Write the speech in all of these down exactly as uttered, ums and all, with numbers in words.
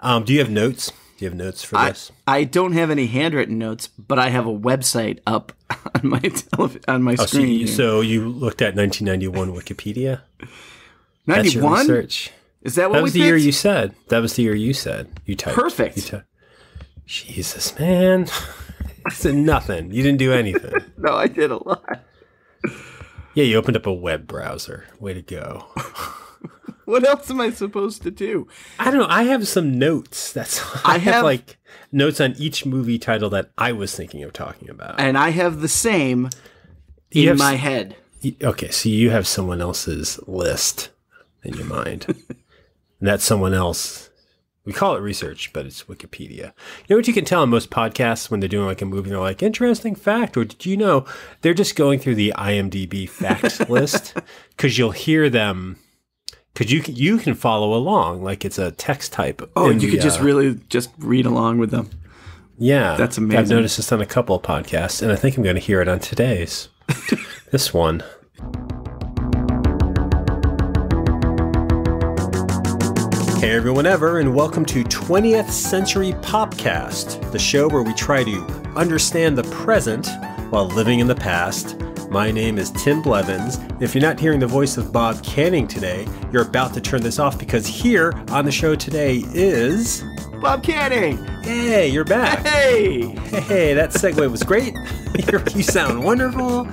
Um, do you have notes? Do you have notes for I, this? I don't have any handwritten notes, but I have a website up on my telev- on my oh, screen. So you, so you looked at nineteen ninety-one Wikipedia? ninety-one? Search. Is that what that we was the picked? year you said? That was the year you said. You typed. Perfect. You typed. Jesus, man. I said nothing. You didn't do anything. No, I did a lot. Yeah, you opened up a web browser. Way to go. What else am I supposed to do? I don't know. I have some notes. That's I, I have, have like notes on each movie title that I was thinking of talking about. And I have the same you in have, my head. You, okay, so you have someone else's list in your mind. And that's someone else. We call it research, but it's Wikipedia. You know what you can tell on most podcasts when they're doing like a movie, they're like, interesting fact, or did you know? They're just going through the I M D B facts list because you'll hear them, because you can, you can follow along like it's a text type. Oh, and you the, could just uh, really just read along with them. Yeah. That's amazing. I've noticed this on a couple of podcasts, and I think I'm going to hear it on today's, this one. Hey everyone ever, and welcome to twentieth Century Popcast, the show where we try to understand the present while living in the past. My name is Tim Blevins. If you're not hearing the voice of Bob Canning today, you're about to turn this off because here on the show today is... Bob Canning! Hey, you're back! Hey! Hey, that segue was great. You sound wonderful.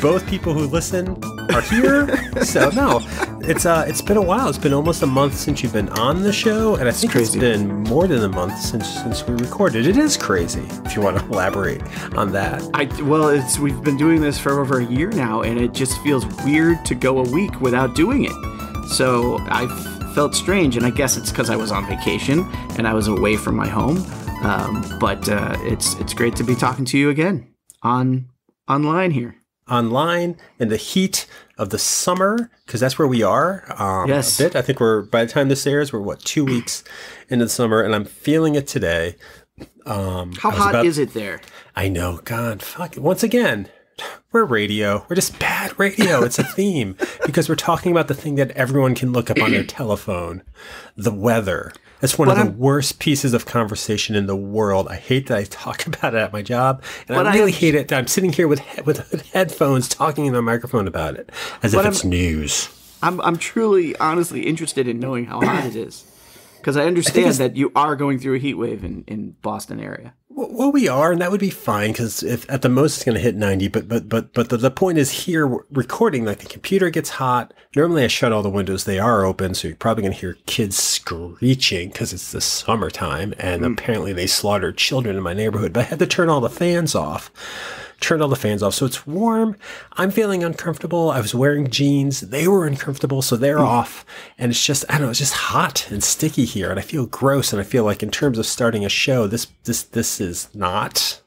Both people who listen are here. So no, it's uh, it's been a while. It's been almost a month since you've been on the show, and I think it's, it's been more than a month since since we recorded. It is crazy. If you want to elaborate on that, I well, it's we've been doing this for over a year now, and it just feels weird to go a week without doing it. So I felt strange, and I guess it's because I was on vacation and I was away from my home. Um, but uh, it's it's great to be talking to you again. On online here, online in the heat of the summer, because that's where we are. Um, yes, a bit. I think we're by the time this airs, we're what two weeks into the summer, and I'm feeling it today. Um, How hot about, is it there? I know, God, fuck. Once again, we're radio. We're just bad radio. It's a theme because we're talking about the thing that everyone can look up on their telephone, the weather. That's one but of the I'm, worst pieces of conversation in the world. I hate that I talk about it at my job, and I really I, hate it that I'm sitting here with with headphones talking in the microphone about it as if I'm, it's news. I'm I'm truly, honestly interested in knowing how hot it is, because I understand I that you are going through a heat wave in in Boston area. Well, we are, and that would be fine because if at the most it's going to hit ninety. But but but but the, the point is here we're recording, like the computer gets hot. Normally I shut all the windows; they are open, so you're probably going to hear kids screeching because it's the summertime. And mm. apparently they slaughtered children in my neighborhood. But I had to turn all the fans off. Turned all the fans off, so it's warm. I'm feeling uncomfortable. I was wearing jeans; they were uncomfortable, so they're mm. off. And it's just I don't know. It's just hot and sticky here, and I feel gross. And I feel like in terms of starting a show, this this this. is not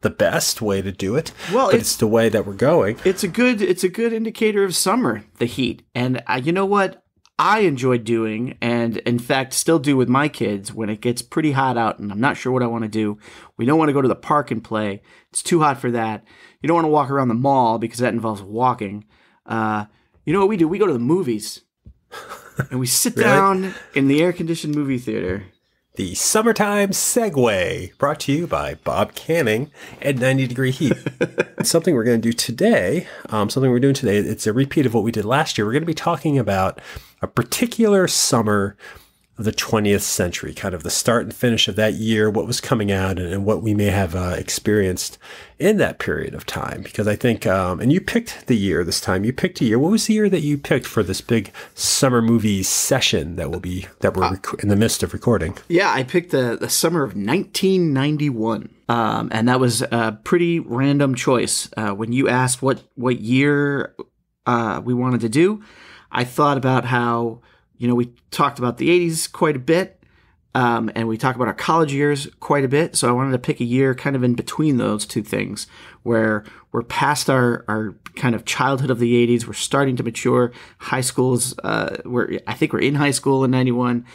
the best way to do it. Well, but it's, it's the way that we're going. It's a good it's a good indicator of summer, the heat. And I, you know what I enjoy doing, and in fact still do with my kids when it gets pretty hot out and I'm not sure what I want to do. We don't want to go to the park and play. It's too hot for that. You don't want to walk around the mall because that involves walking. Uh, you know what we do? We go to the movies. And we sit really? down in the air-conditioned movie theater. The Summertime Segue, brought to you by Bob Canning at ninety degree heat. Something we're going to do today, um, something we're doing today, it's a repeat of what we did last year. We're going to be talking about a particular summer of the twentieth century, kind of the start and finish of that year, what was coming out, and, and what we may have uh, experienced in that period of time. Because I think, um, and you picked the year this time, you picked a year. What was the year that you picked for this big summer movie session that will be, that we're in the midst of recording? Yeah, I picked the, the summer of nineteen ninety-one. Um, and that was a pretty random choice. Uh, when you asked what, what year uh, we wanted to do, I thought about how, you know, we talked about the eighties quite a bit. Um, and we talk about our college years quite a bit. So I wanted to pick a year kind of in between those two things where we're past our, our kind of childhood of the eighties. We're starting to mature. High schools, uh, we're, I think we're in high school in ninety-one,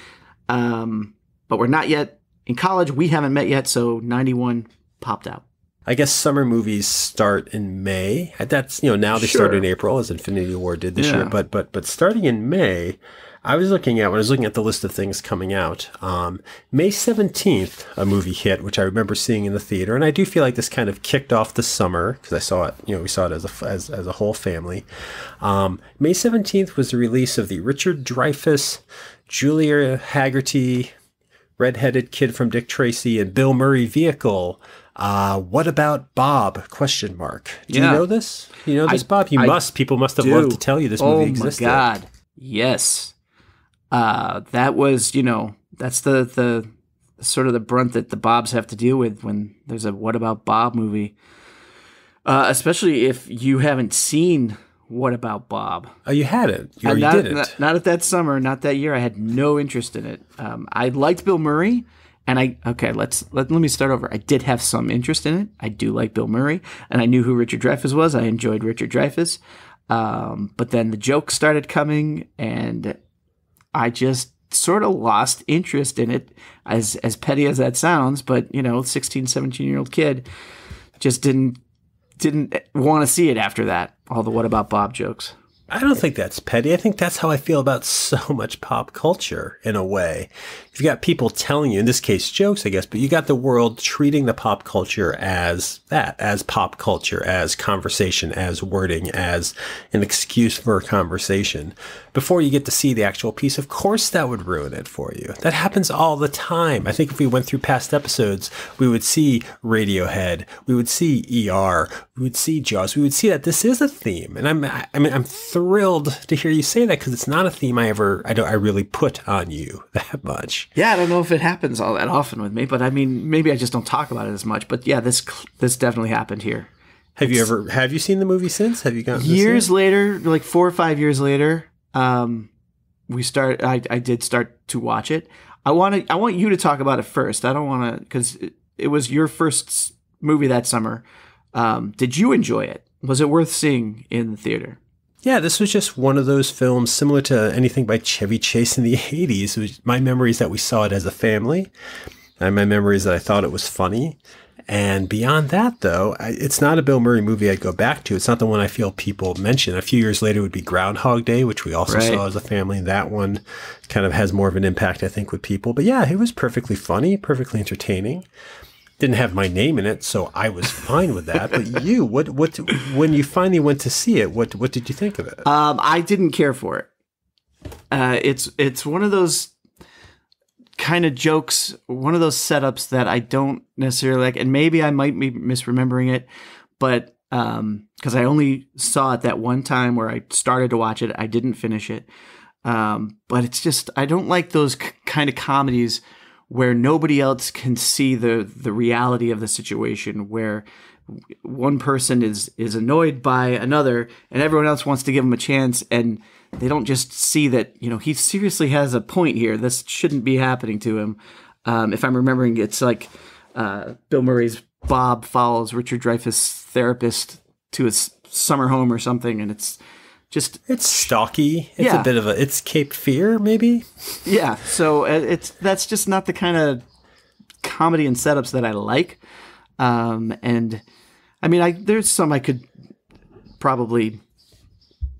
um, but we're not yet in college. We haven't met yet. So ninety-one popped out. I guess summer movies start in May. That's, you know, now they sure. start in April as Infinity War did this yeah. year. But, but, but starting in May, I was looking at, when I was looking at the list of things coming out, um, May seventeenth, a movie hit, which I remember seeing in the theater. And I do feel like this kind of kicked off the summer because I saw it, you know, we saw it as a, as, as a whole family. Um, May seventeenth was the release of the Richard Dreyfuss, Julia Haggerty, redheaded kid from Dick Tracy, and Bill Murray vehicle. Uh, what about Bob? Question mark. Do yeah. you know this? You know this, I, Bob? You I must. People must have do. loved to tell you this oh movie existed. Oh my God. Yes. Uh, that was, you know, that's the, the sort of the brunt that the Bobs have to deal with when there's a What About Bob movie. Uh, especially if you haven't seen What About Bob. Oh, you had it. You, you did it. Not, not at that summer, not that year. I had no interest in it. Um, I liked Bill Murray. And I, okay, let's, let, let me start over. I did have some interest in it. I do like Bill Murray, and I knew who Richard Dreyfuss was. I enjoyed Richard Dreyfuss. Um, but then the jokes started coming, and I just sort of lost interest in it, as, as petty as that sounds. But, you know, sixteen, seventeen-year-old kid just didn't, didn't want to see it after that, all the What About Bob jokes. I don't think that's petty. I think that's how I feel about so much pop culture, in a way. You've got people telling you, in this case, jokes, I guess, but you got the world treating the pop culture as that, as pop culture, as conversation, as wording, as an excuse for a conversation. Before you get to see the actual piece, of course that would ruin it for you. That happens all the time. I think if we went through past episodes, we would see Radiohead, we would see E R, we would see Jaws, we would see that this is a theme. And I'm, I mean, I'm thrilled to hear you say that, because it's not a theme I ever, I don't, I really put on you that much. Yeah, I don't know if it happens all that often with me, but I mean, maybe I just don't talk about it as much. But yeah, this this definitely happened here. Have it's, you ever, have you seen the movie since? Have you gotten years later, like four or five years later? Um, we start. I I did start to watch it. I want to. I want you to talk about it first. I don't want to, because it, it was your first movie that summer. Um, did you enjoy it? Was it worth seeing in the theater? Yeah, this was just one of those films similar to anything by Chevy Chase in the eighties. It was, my memory is that we saw it as a family, and my memory is that I thought it was funny. And beyond that, though, I, it's not a Bill Murray movie I'd go back to. It's not the one I feel people mention. A few years later would be Groundhog Day, which we also right. saw as a family. That one kind of has more of an impact, I think, with people. But yeah, it was perfectly funny, perfectly entertaining. Didn't have my name in it, so I was fine with that. But you, what, what, when you finally went to see it, what, what did you think of it? Um, I didn't care for it. Uh, it's, it's one of those kind of jokes, one of those setups that I don't necessarily like, and maybe I might be misremembering it, but um, because I only saw it that one time where I started to watch it, I didn't finish it. Um, but it's just, I don't like those c kind of comedies where nobody else can see the the reality of the situation, where one person is is annoyed by another and everyone else wants to give him a chance, and they don't just see that, you know, he seriously has a point here. This shouldn't be happening to him. Um, if I'm remembering, it's like uh, Bill Murray's Bob follows Richard Dreyfuss' therapist to his summer home or something, and it's just it's stocky. It's yeah. a bit of a it's Cape Fear, maybe. Yeah. So it's that's just not the kind of comedy and setups that I like. Um, and I mean, I there's some I could probably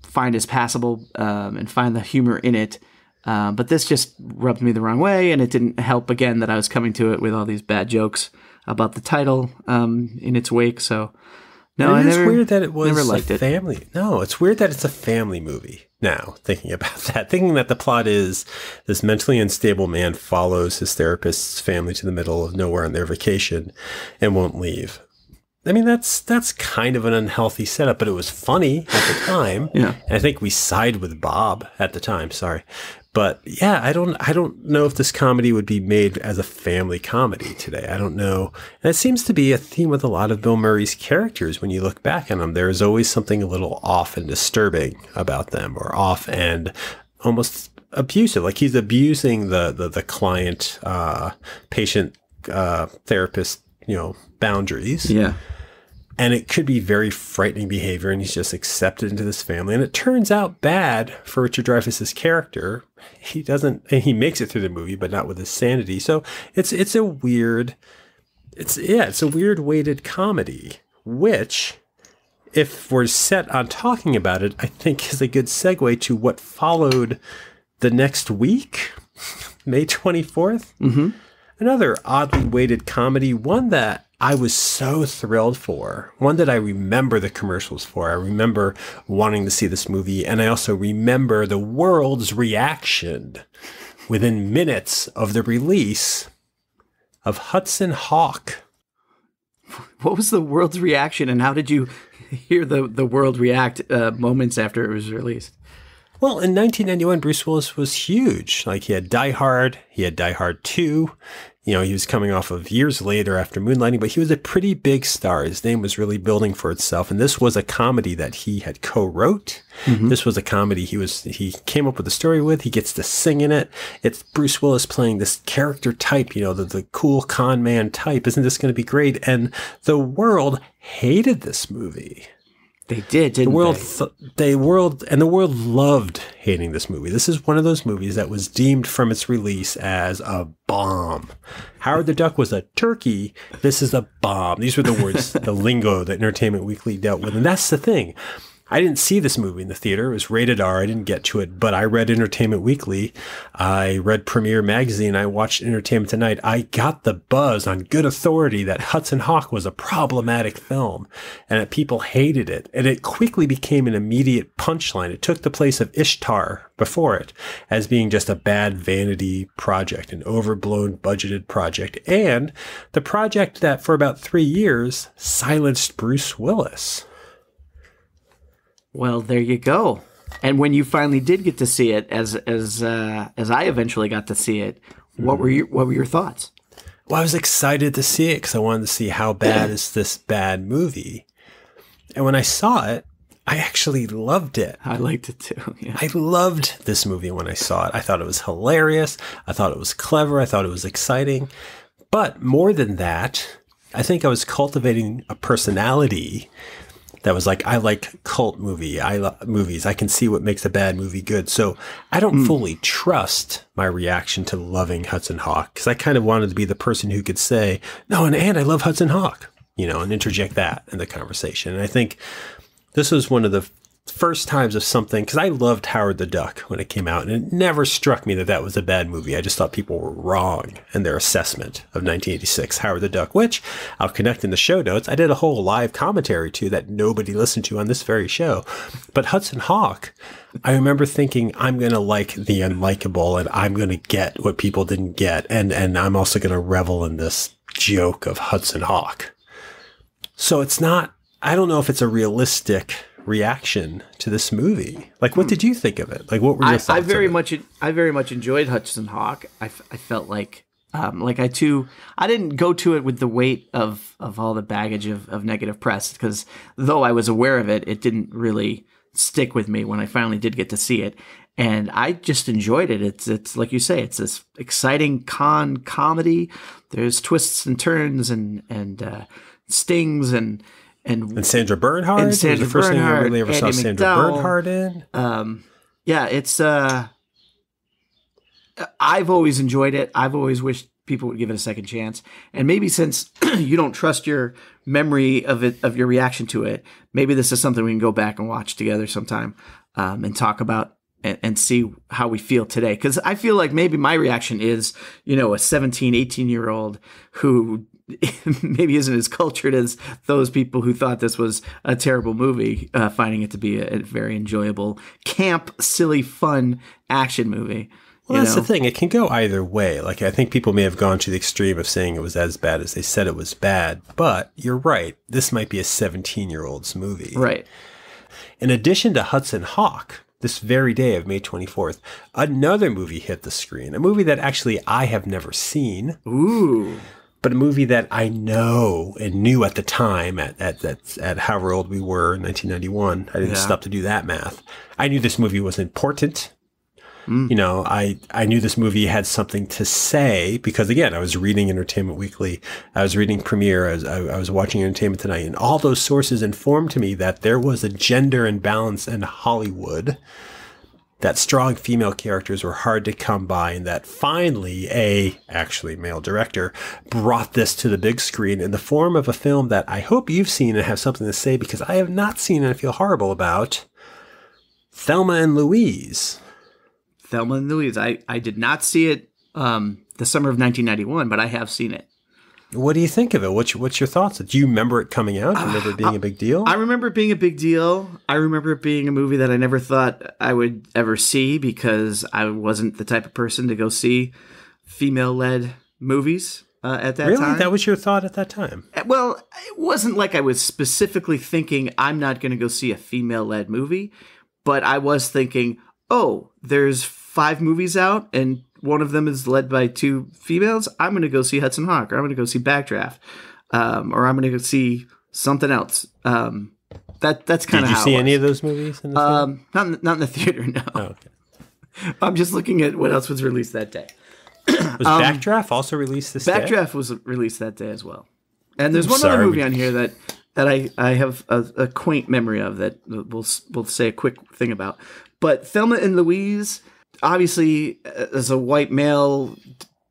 find as passable um, and find the humor in it, um, but this just rubbed me the wrong way, and it didn't help again that I was coming to it with all these bad jokes about the title um, in its wake. So. No, I never, it's weird that it was never liked a family. It. No, it's weird that it's a family movie. Now, thinking about that, thinking that the plot is this mentally unstable man follows his therapist's family to the middle of nowhere on their vacation and won't leave. I mean, that's that's kind of an unhealthy setup, but it was funny at the time. Yeah, and I think we sided with Bob at the time. Sorry. But yeah, I don't, I don't know if this comedy would be made as a family comedy today. I don't know. And it seems to be a theme with a lot of Bill Murray's characters. When you look back on them, there is always something a little off and disturbing about them, or off and almost abusive. Like he's abusing the the, the client, uh, patient, uh, therapist, you know, boundaries. Yeah. And it could be very frightening behavior, and he's just accepted into this family. And it turns out bad for Richard Dreyfuss's character. He doesn't, he makes it through the movie, but not with his sanity. So it's, it's a weird, it's, yeah, it's a weird weighted comedy, which, if we're set on talking about it, I think is a good segue to what followed the next week, May twenty-fourth. Mm-hmm. Another oddly weighted comedy, one that I was so thrilled for, one that I remember the commercials for. I remember wanting to see this movie, and I also remember the world's reaction within minutes of the release of Hudson Hawk. What was the world's reaction, and how did you hear the, the world react uh, moments after it was released? Well, in nineteen ninety-one, Bruce Willis was huge. Like, he had Die Hard, he had Die Hard two. You know, he was coming off of years later after Moonlighting, but he was a pretty big star. His name was really building for itself. And this was a comedy that he had co-wrote. Mm-hmm. This was a comedy he was he came up with a story with. He gets to sing in it. It's Bruce Willis playing this character type, you know, the, the cool con man type. Isn't this going to be great? And the world hated this movie. They did, didn't the world th they? The world and the world loved hating this movie. This is one of those movies that was deemed from its release as a bomb. Howard the Duck was a turkey. This is a bomb. These were the words, the lingo that Entertainment Weekly dealt with. And that's the thing. I didn't see this movie in the theater. It was rated R. I didn't get to it, but I read Entertainment Weekly. I read Premiere Magazine. I watched Entertainment Tonight. I got the buzz on good authority that Hudson Hawk was a problematic film and that people hated it. And it quickly became an immediate punchline. It took the place of Ishtar before it as being just a bad vanity project, an overblown budgeted project. And the project that for about three years silenced Bruce Willis. Well, there you go. And when you finally did get to see it, as as uh, as I eventually got to see it, what were your what were your thoughts? Well, I was excited to see it because I wanted to see how bad is this bad movie. And when I saw it, I actually loved it. I liked it too. Yeah. I loved this movie when I saw it. I thought it was hilarious. I thought it was clever. I thought it was exciting. But more than that, I think I was cultivating a personality that was like, I like cult movie. I love movies. I can see what makes a bad movie good. So I don't mm. fully trust my reaction to loving Hudson Hawk, because I kind of wanted to be the person who could say, no, and, and I love Hudson Hawk, you know, and interject that in the conversation. And I think this was one of the first times of something, because I loved Howard the Duck when it came out, and it never struck me that that was a bad movie. I just thought people were wrong in their assessment of nineteen eighty-six Howard the Duck, which I'll connect in the show notes. I did a whole live commentary to that nobody listened to on this very show. But Hudson Hawk, I remember thinking, I'm going to like the unlikable, and I'm going to get what people didn't get, and and I'm also going to revel in this joke of Hudson Hawk. So it's not, I don't know if it's a realistic reaction to this movie. Like, what did you think of it? Like, what were your I, thoughts? I very on it? much, I very much enjoyed Hudson Hawk. I, f I felt like, um, like I too, I didn't go to it with the weight of of all the baggage of of negative press, because though I was aware of it, it didn't really stick with me when I finally did get to see it, and I just enjoyed it. It's it's like you say, it's this exciting con comedy. There's twists and turns and and uh, stings and. And, and Sandra Bernhard. And Sandra was the first Bernhard, thing I really ever Andy saw Sandra McDowell. Bernhard in. Um, yeah, it's. Uh, I've always enjoyed it. I've always wished people would give it a second chance. And maybe since you don't trust your memory of it, of your reaction to it, maybe this is something we can go back and watch together sometime, um, and talk about and, and see how we feel today. Because I feel like maybe my reaction is, you know, a seventeen, eighteen year old who maybe isn't as cultured as those people who thought this was a terrible movie, uh, finding it to be a, a very enjoyable, camp, silly, fun action movie. Well, that's know? the thing. It can go either way. Like, I think people may have gone to the extreme of saying it was as bad as they said it was bad, but you're right. This might be a seventeen year old's movie. Right. In addition to Hudson Hawk, this very day of May twenty-fourth, another movie hit the screen, a movie that actually I have never seen. Ooh. But a movie that I know and knew at the time, at at at, at however old we were in nineteen ninety-one, I didn't yeah. stop to do that math. I knew this movie was important. Mm. You know, I, I knew this movie had something to say because, again, I was reading Entertainment Weekly. I was reading Premiere. I was, I, I was watching Entertainment Tonight. And all those sources informed me that there was a gender imbalance in Hollywood, that strong female characters were hard to come by, and that finally a actually male director brought this to the big screen in the form of a film that I hope you've seen and have something to say, because I have not seen and I feel horrible about, Thelma and Louise. Thelma and Louise. I, I did not see it um, the summer of nineteen ninety-one, but I have seen it. What do you think of it? What's your, what's your thoughts? Do you remember it coming out? Do you remember it being uh, a big deal? I remember it being a big deal. I remember it being a movie that I never thought I would ever see because I wasn't the type of person to go see female-led movies uh, at that really? time. Really? That was your thought at that time? Well, it wasn't like I was specifically thinking, I'm not going to go see a female-led movie. But I was thinking, oh, there's five movies out and one of them is led by two females. I'm going to go see Hudson Hawk, or I'm going to go see Backdraft, um, or I'm going to go see something else. Um, that that's kind of how. Did you see any of those movies? In the um, not not in the theater. No. Oh, okay. I'm just looking at what else was released that day. Was um, Backdraft also released this Backdraft day? Backdraft was released that day as well. And there's I'm one sorry, other movie we... on here that that I I have a, a quaint memory of that we'll we'll say a quick thing about. But Thelma and Louise. Obviously, as a white male,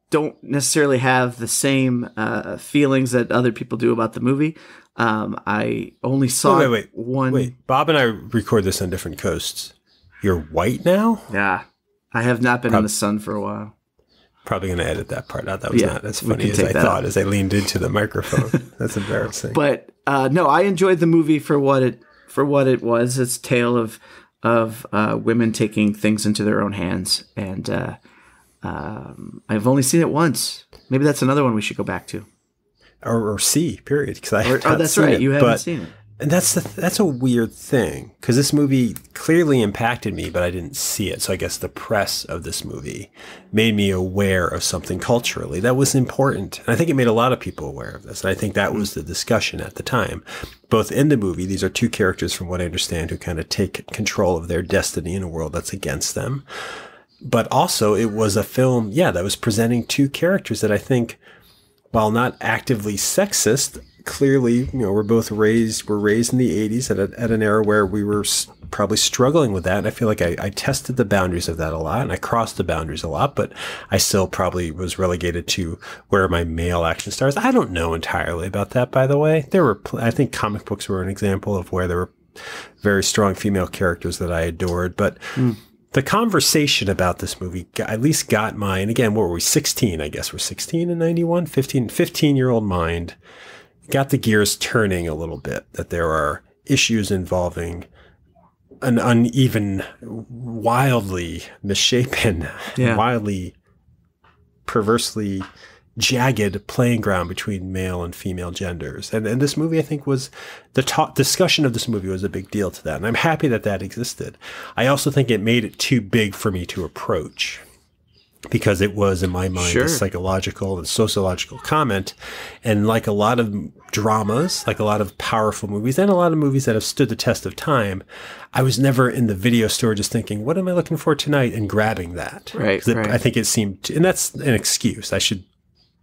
don't necessarily have the same uh, feelings that other people do about the movie. Um, I only saw oh, wait, wait, one. Wait, Bob and I record this on different coasts. You're white now? Yeah. I have not been Prob in the sun for a while. Probably going to edit that part out. That was yeah, not as funny as I thought out. as I leaned into the microphone. That's embarrassing. But uh, no, I enjoyed the movie for what it for what it was. It's tale of... of uh, women taking things into their own hands. And uh, um, I've only seen it once. Maybe that's another one we should go back to. Or, or see, period. Because I or, oh, that's right. It, you haven't but, seen it. And that's, the, that's a weird thing. Because this movie clearly impacted me, but I didn't see it. So I guess the press of this movie made me aware of something culturally that was important. And I think it made a lot of people aware of this. And I think that was the discussion at the time. Both in the movie, these are two characters, from what I understand, who kind of take control of their destiny in a world that's against them. But also, it was a film, yeah, that was presenting two characters that I think, while not actively sexist, clearly, you know, we're both raised, we're raised in the eighties at, a, at an era where we were probably struggling with that. And I feel like I, I tested the boundaries of that a lot and I crossed the boundaries a lot, but I still probably was relegated to where my male action stars. I don't know entirely about that, by the way. There were, I think comic books were an example of where there were very strong female characters that I adored, but mm. the conversation about this movie got, at least got my, and again, what were we, sixteen, I guess we're sixteen in ninety-one, fifteen, fifteen year old mind. Got the gears turning a little bit, that there are issues involving an uneven, wildly misshapen, yeah. wildly perversely jagged playing ground between male and female genders. And, and this movie, I think, was the ta- discussion of this movie was a big deal to that. And I'm happy that that existed. I also think it made it too big for me to approach. Because it was, in my mind, sure. a psychological and sociological comment. And like a lot of dramas, like a lot of powerful movies, and a lot of movies that have stood the test of time, I was never in the video store just thinking, what am I looking for tonight? And grabbing that. Right, right. It, I think it seemed, to, and that's an excuse. I should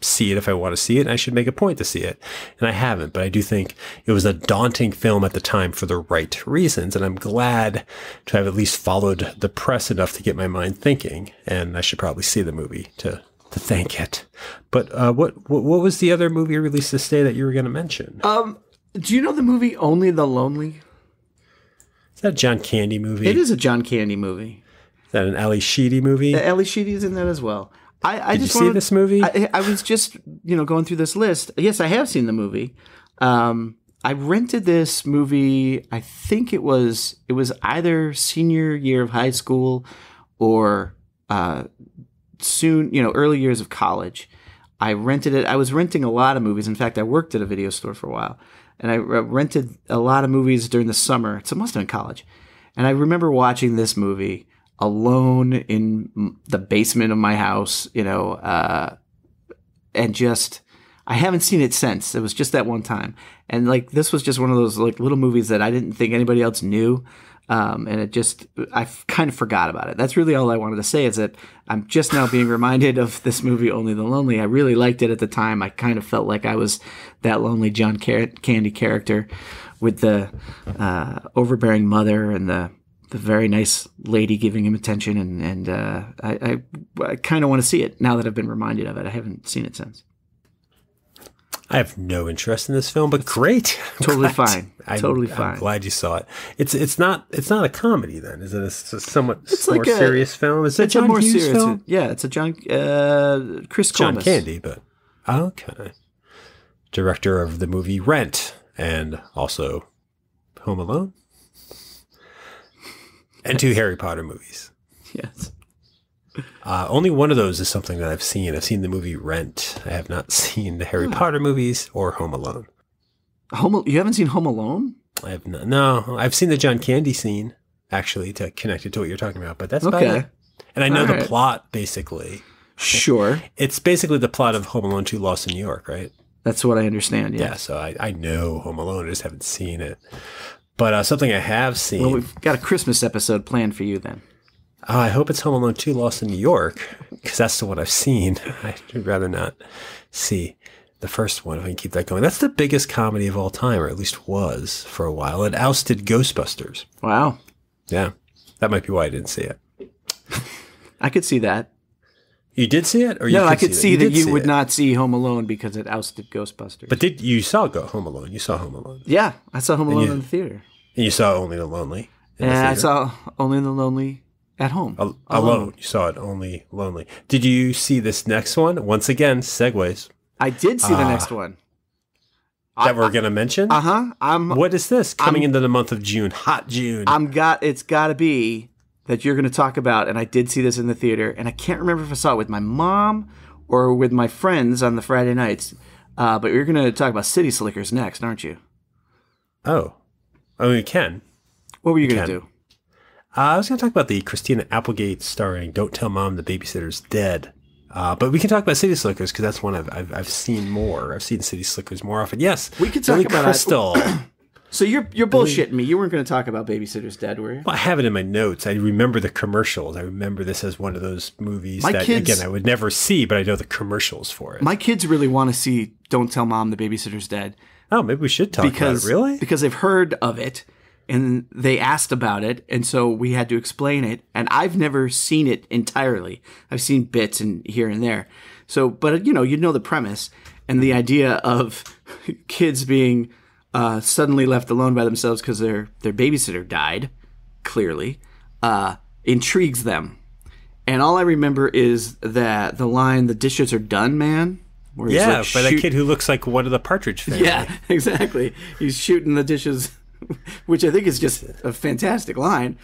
see it if I want to see it, and I should make a point to see it. And I haven't, but I do think it was a daunting film at the time for the right reasons. And I'm glad to have at least followed the press enough to get my mind thinking. And I should probably see the movie to to thank it. But uh, what, what what was the other movie released this day that you were going to mention? Um, do you know the movie Only the Lonely? Is that a John Candy movie? It is a John Candy movie. Is that an Ali Sheedy movie? The Ali Sheedy is in that as well. I, I Did just you wanted, see this movie? I, I was just, you know, going through this list. Yes, I have seen the movie. Um, I rented this movie. I think it was it was either senior year of high school or uh, soon, you know, early years of college. I rented it. I was renting a lot of movies. In fact, I worked at a video store for a while, and I rented a lot of movies during the summer. So it must have been college. And I remember watching this movie. Alone in the basement of my house, you know, uh, and just, I haven't seen it since. It was just that one time. And like, this was just one of those like little movies that I didn't think anybody else knew. Um, and it just, I kind of forgot about it. That's really all I wanted to say is that I'm just now being reminded of this movie, Only the Lonely. I really liked it at the time. I kind of felt like I was that lonely John Candy character with the uh, overbearing mother and the, the very nice lady giving him attention, and, and uh, I, I, I kind of want to see it now that I've been reminded of it. I haven't seen it since. I have no interest in this film, but great. I'm totally fine. I, totally I'm, fine. I'm glad you saw it. It's it's not it's not a comedy then, is it? It's a somewhat it's more like a, serious film. Is it's it a John more Hughes serious film? Yeah, it's a John uh, Chris John Columbus. Candy, but okay. Director of the movie Rent and also Home Alone and two Harry Potter movies. Yes. Uh, only one of those is something that I've seen. I've seen the movie Rent. I have not seen the Harry oh. Potter movies or Home Alone. Home? You haven't seen Home Alone? I have not. No, I've seen the John Candy scene, actually, to connect it to what you're talking about. But that's okay. About it. And I know All the right. plot, basically. Sure. It's basically the plot of Home Alone two: Lost in New York, right? That's what I understand, yeah. Yeah, so I, I know Home Alone. I just haven't seen it. But uh, something I have seen... Well, we've got a Christmas episode planned for you, then. Uh, I hope it's Home Alone two Lost in New York, because that's the one I've seen. I'd rather not see the first one if I can keep that going. That's the biggest comedy of all time, or at least was for a while. It ousted Ghostbusters. Wow. Yeah. That might be why I didn't see it. I could see that. You did see it? Or you no, could I could see, see that you, that you see would it. not see Home Alone because it ousted Ghostbusters. But did you saw Go Home Alone. You saw Home Alone. Yeah, I saw Home Alone you, in the theater. And you saw Only the Lonely. And the I saw Only the Lonely at home. Al alone. alone. You saw it Only Lonely. Did you see this next one? Once again, segues. I did see uh, the next one. That I, we're going to mention? Uh-huh. I'm. What is this? Coming I'm, into the month of June. Hot June. I'm got. It's got to be... that you're going to talk about, and I did see this in the theater, and I can't remember if I saw it with my mom or with my friends on the Friday nights, uh, but you're going to talk about City Slickers next, aren't you? Oh. I mean, we can. What were you we going to do? Uh, I was going to talk about the Christina Applegate starring Don't Tell Mom the Babysitter's Dead, uh, but we can talk about City Slickers because that's one I've, I've, I've seen more. I've seen City Slickers more often. Yes, we could talk Billy about Crystal. So you're you're bullshitting me. You weren't going to talk about Babysitter's Dead, were you? Well, I have it in my notes. I remember the commercials. I remember this as one of those movies my that, kids, again, I would never see, but I know the commercials for it. My kids really want to see Don't Tell Mom the Babysitter's Dead. Oh, maybe we should talk because, about it, really? Because they've heard of it, and they asked about it, and so we had to explain it. And I've never seen it entirely. I've seen bits and here and there. So, but, you know, you know the premise and the idea of kids being... Uh, suddenly left alone by themselves because their their babysitter died, clearly, uh, intrigues them. And all I remember is that the line, "The dishes are done, man." Where yeah, like, by that kid who looks like one of the Partridge Family. Yeah, exactly. He's shooting the dishes, which I think is just a fantastic line.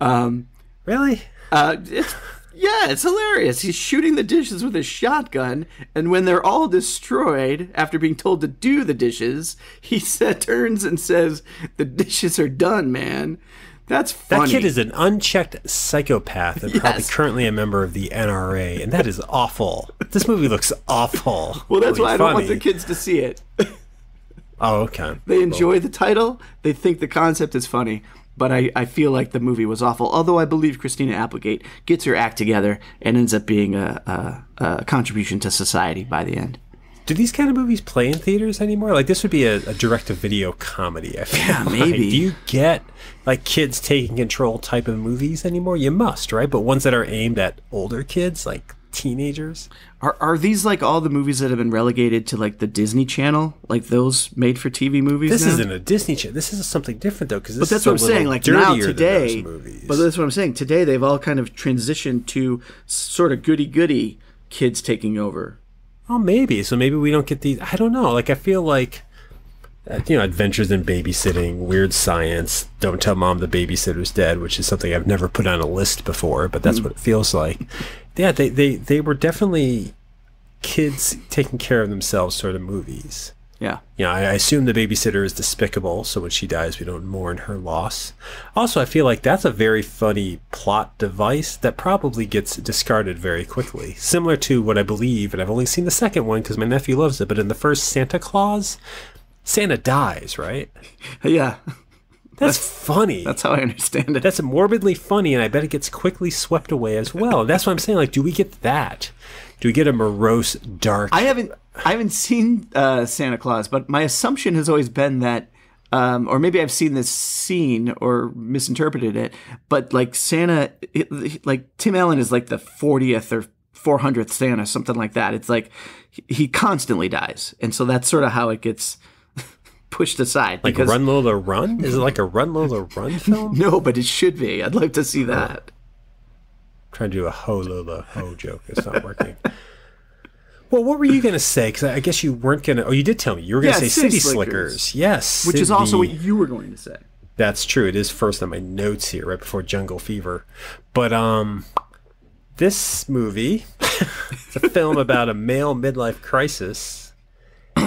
Um, really? Uh, it's, yeah, it's hilarious. He's shooting the dishes with a shotgun, and when they're all destroyed, after being told to do the dishes, he said, turns and says, "The dishes are done, man." That's funny. That kid is an unchecked psychopath and yes. probably currently a member of the N R A, and that is awful. This movie looks awful. Well, that's really why I funny. don't want the kids to see it. Oh, okay. They enjoy well. the title. They think the concept is funny. But I, I feel like the movie was awful, although I believe Christina Applegate gets her act together and ends up being a, a, a contribution to society by the end. Do these kind of movies play in theaters anymore? Like, this would be a, a direct-to-video comedy, I feel yeah, maybe. Like. Do you get, like, kids taking control type of movies anymore? You must, right? But ones that are aimed at older kids, like teenagers? Are, are these, like, all the movies that have been relegated to, like, the Disney Channel? Like, those made-for-T V movies This now? isn't a Disney Channel. This is something different, though, because this is a little dirtier than those movies. But that's what I'm saying. Like, now, today... movies. But that's what I'm saying. Today, they've all kind of transitioned to sort of goody-goody kids taking over. Oh, maybe. So maybe we don't get these... I don't know. Like, I feel like... You know, Adventures in Babysitting, Weird Science, Don't Tell Mom the Babysitter's Dead, which is something I've never put on a list before, but that's mm. what it feels like. Yeah, they, they, they were definitely kids taking care of themselves sort of movies. Yeah. You know, I, I assume the babysitter is despicable, so when she dies, we don't mourn her loss. Also, I feel like that's a very funny plot device that probably gets discarded very quickly. Similar to what I believe, and I've only seen the second one because my nephew loves it, but in the first Santa Claus... Santa dies, right? Yeah. That's, that's funny. That's how I understand it. That's morbidly funny, and I bet it gets quickly swept away as well. That's what I'm saying. Like, do we get that? Do we get a morose, dark... I haven't I haven't seen uh, Santa Claus, but my assumption has always been that, um, or maybe I've seen this scene or misinterpreted it, but, like, Santa, it, like, Tim Allen is, like, the fortieth or four hundredth Santa, something like that. It's like he constantly dies. And so that's sort of how it gets pushed aside. Like because, Run Lola Run? Is it like a Run Lola Run film? No, but it should be. I'd love to see that. Oh. I'm trying to do a Ho Lola Ho joke. It's not working. Well, what were you going to say? Because I guess you weren't going to... Oh, you did tell me. You were going to yeah, say City Slickers. Slickers. Yes. Which Sydney. Is also what you were going to say. That's true. It is first on my notes here, right before Jungle Fever. But um, this movie, it's a film about a male midlife crisis.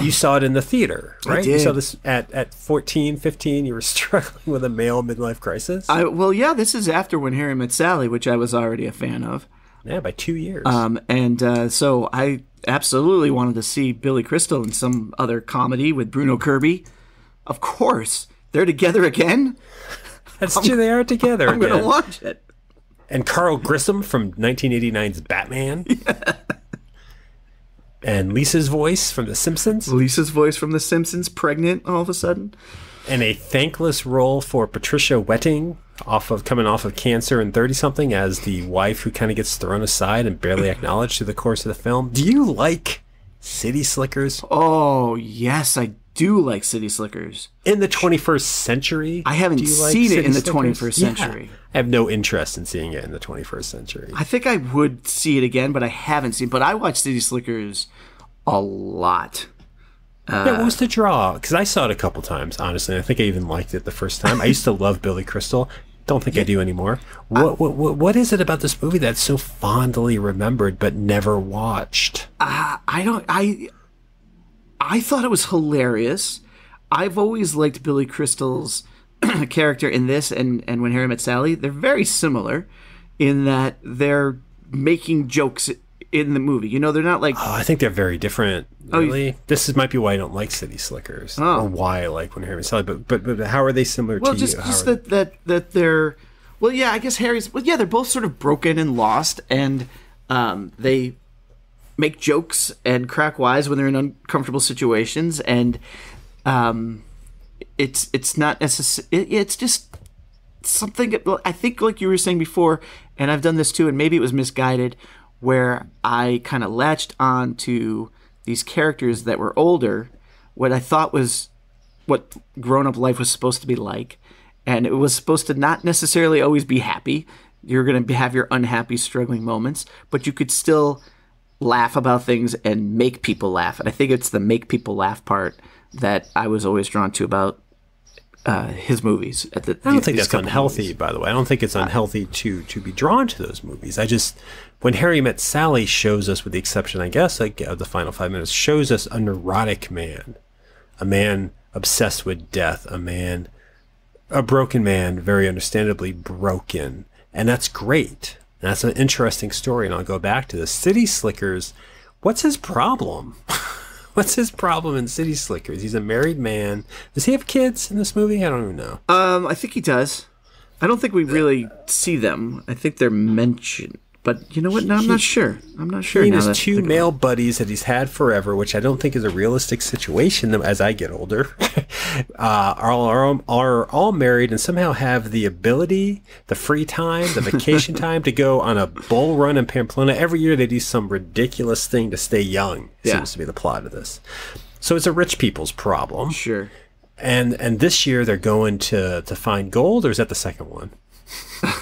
You saw it in the theater, right? I did. You saw this at, at fourteen, fifteen. You were struggling with a male midlife crisis? I, well, yeah. This is after When Harry Met Sally, which I was already a fan of. Yeah, by two years. Um, and uh, so I... absolutely wanted to see Billy Crystal in some other comedy with Bruno Kirby. Of course. They're together again? That's true. They are together I'm again. I'm going to watch it. And Carl Grissom from nineteen eighty-nine's Batman. Yeah. And Lisa's voice from The Simpsons. Lisa's voice from The Simpsons, pregnant all of a sudden. And a thankless role for Patricia Wetting, off of coming off of cancer and thirty something, as the wife who kind of gets thrown aside and barely acknowledged through the course of the film. Do you like City Slickers? Oh, yes, I do like City Slickers. In the twenty-first century? I haven't seen it in the twenty-first century. Yeah. I have no interest in seeing it in the twenty-first century. I think I would see it again, but I haven't seen it. But I watch City Slickers a lot. Uh, yeah, what was the draw? Because I saw it a couple times, honestly. I think I even liked it the first time. I used to love Billy Crystal. Don't think yeah. I do anymore. What, I, what, what What is it about this movie that's so fondly remembered but never watched? Uh, I don't... I I thought it was hilarious. I've always liked Billy Crystal's character in this and, and When Harry Met Sally. They're very similar in that they're making jokes in the movie. You know, they're not like... Oh, I think they're very different, really. Oh, you... This is, might be why I don't like City Slickers. Oh. Or why I like When Harry Met Sally. But, but, but how are they similar well, to just, you? Well, just that, they... that, that they're... Well, yeah, I guess Harry's... Well, yeah, they're both sort of broken and lost, and um, they make jokes and crack wise when they're in uncomfortable situations, and um, it's it's not necessarily... It, it's just something... I think, like you were saying before, and I've done this too, and maybe it was misguided, where I kind of latched on to these characters that were older, what I thought was what grown-up life was supposed to be like. And it was supposed to not necessarily always be happy. You're going to have your unhappy, struggling moments, but you could still laugh about things and make people laugh. And I think it's the make people laugh part that I was always drawn to about Uh, his movies. At the, I don't think that's unhealthy, by the way. I don't think it's unhealthy to to be drawn to those movies. I just, When Harry Met Sally shows us, with the exception, I guess, like of the final five minutes, shows us a neurotic man, a man obsessed with death, a man, a broken man, very understandably broken, and that's great. And that's an interesting story, and I'll go back to the City Slickers. What's his problem? What's his problem in City Slickers? He's a married man. Does he have kids in this movie? I don't even know. Um, I think he does. I don't think we really see them. I think they're mentioned. But you know what? No, I'm not sure. I'm not sure. He has two male buddies that he's had forever, which I don't think is a realistic situation as I get older, uh, are, are, are all married and somehow have the ability, the free time, the vacation time to go on a bull run in Pamplona. Every year they do some ridiculous thing to stay young. Yeah. Seems to be the plot of this. So it's a rich people's problem. Sure. And and this year they're going to, to find gold, or is that the second one?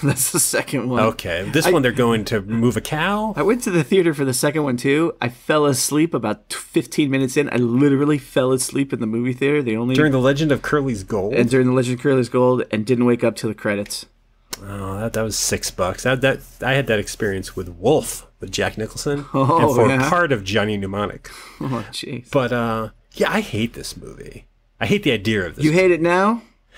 That's the second one. Okay. This I, one, they're going to move a cow. I went to the theater for the second one, too. I fell asleep about fifteen minutes in. I literally fell asleep in the movie theater. They only During The Legend of Curly's Gold? And during The Legend of Curly's Gold, and didn't wake up till the credits. Oh, that, that was six bucks. That, that I had that experience with Wolf, with Jack Nicholson, oh, and for yeah. part of Johnny Mnemonic. Oh, jeez. But, uh, yeah, I hate this movie. I hate the idea of this You movie. Hate it now?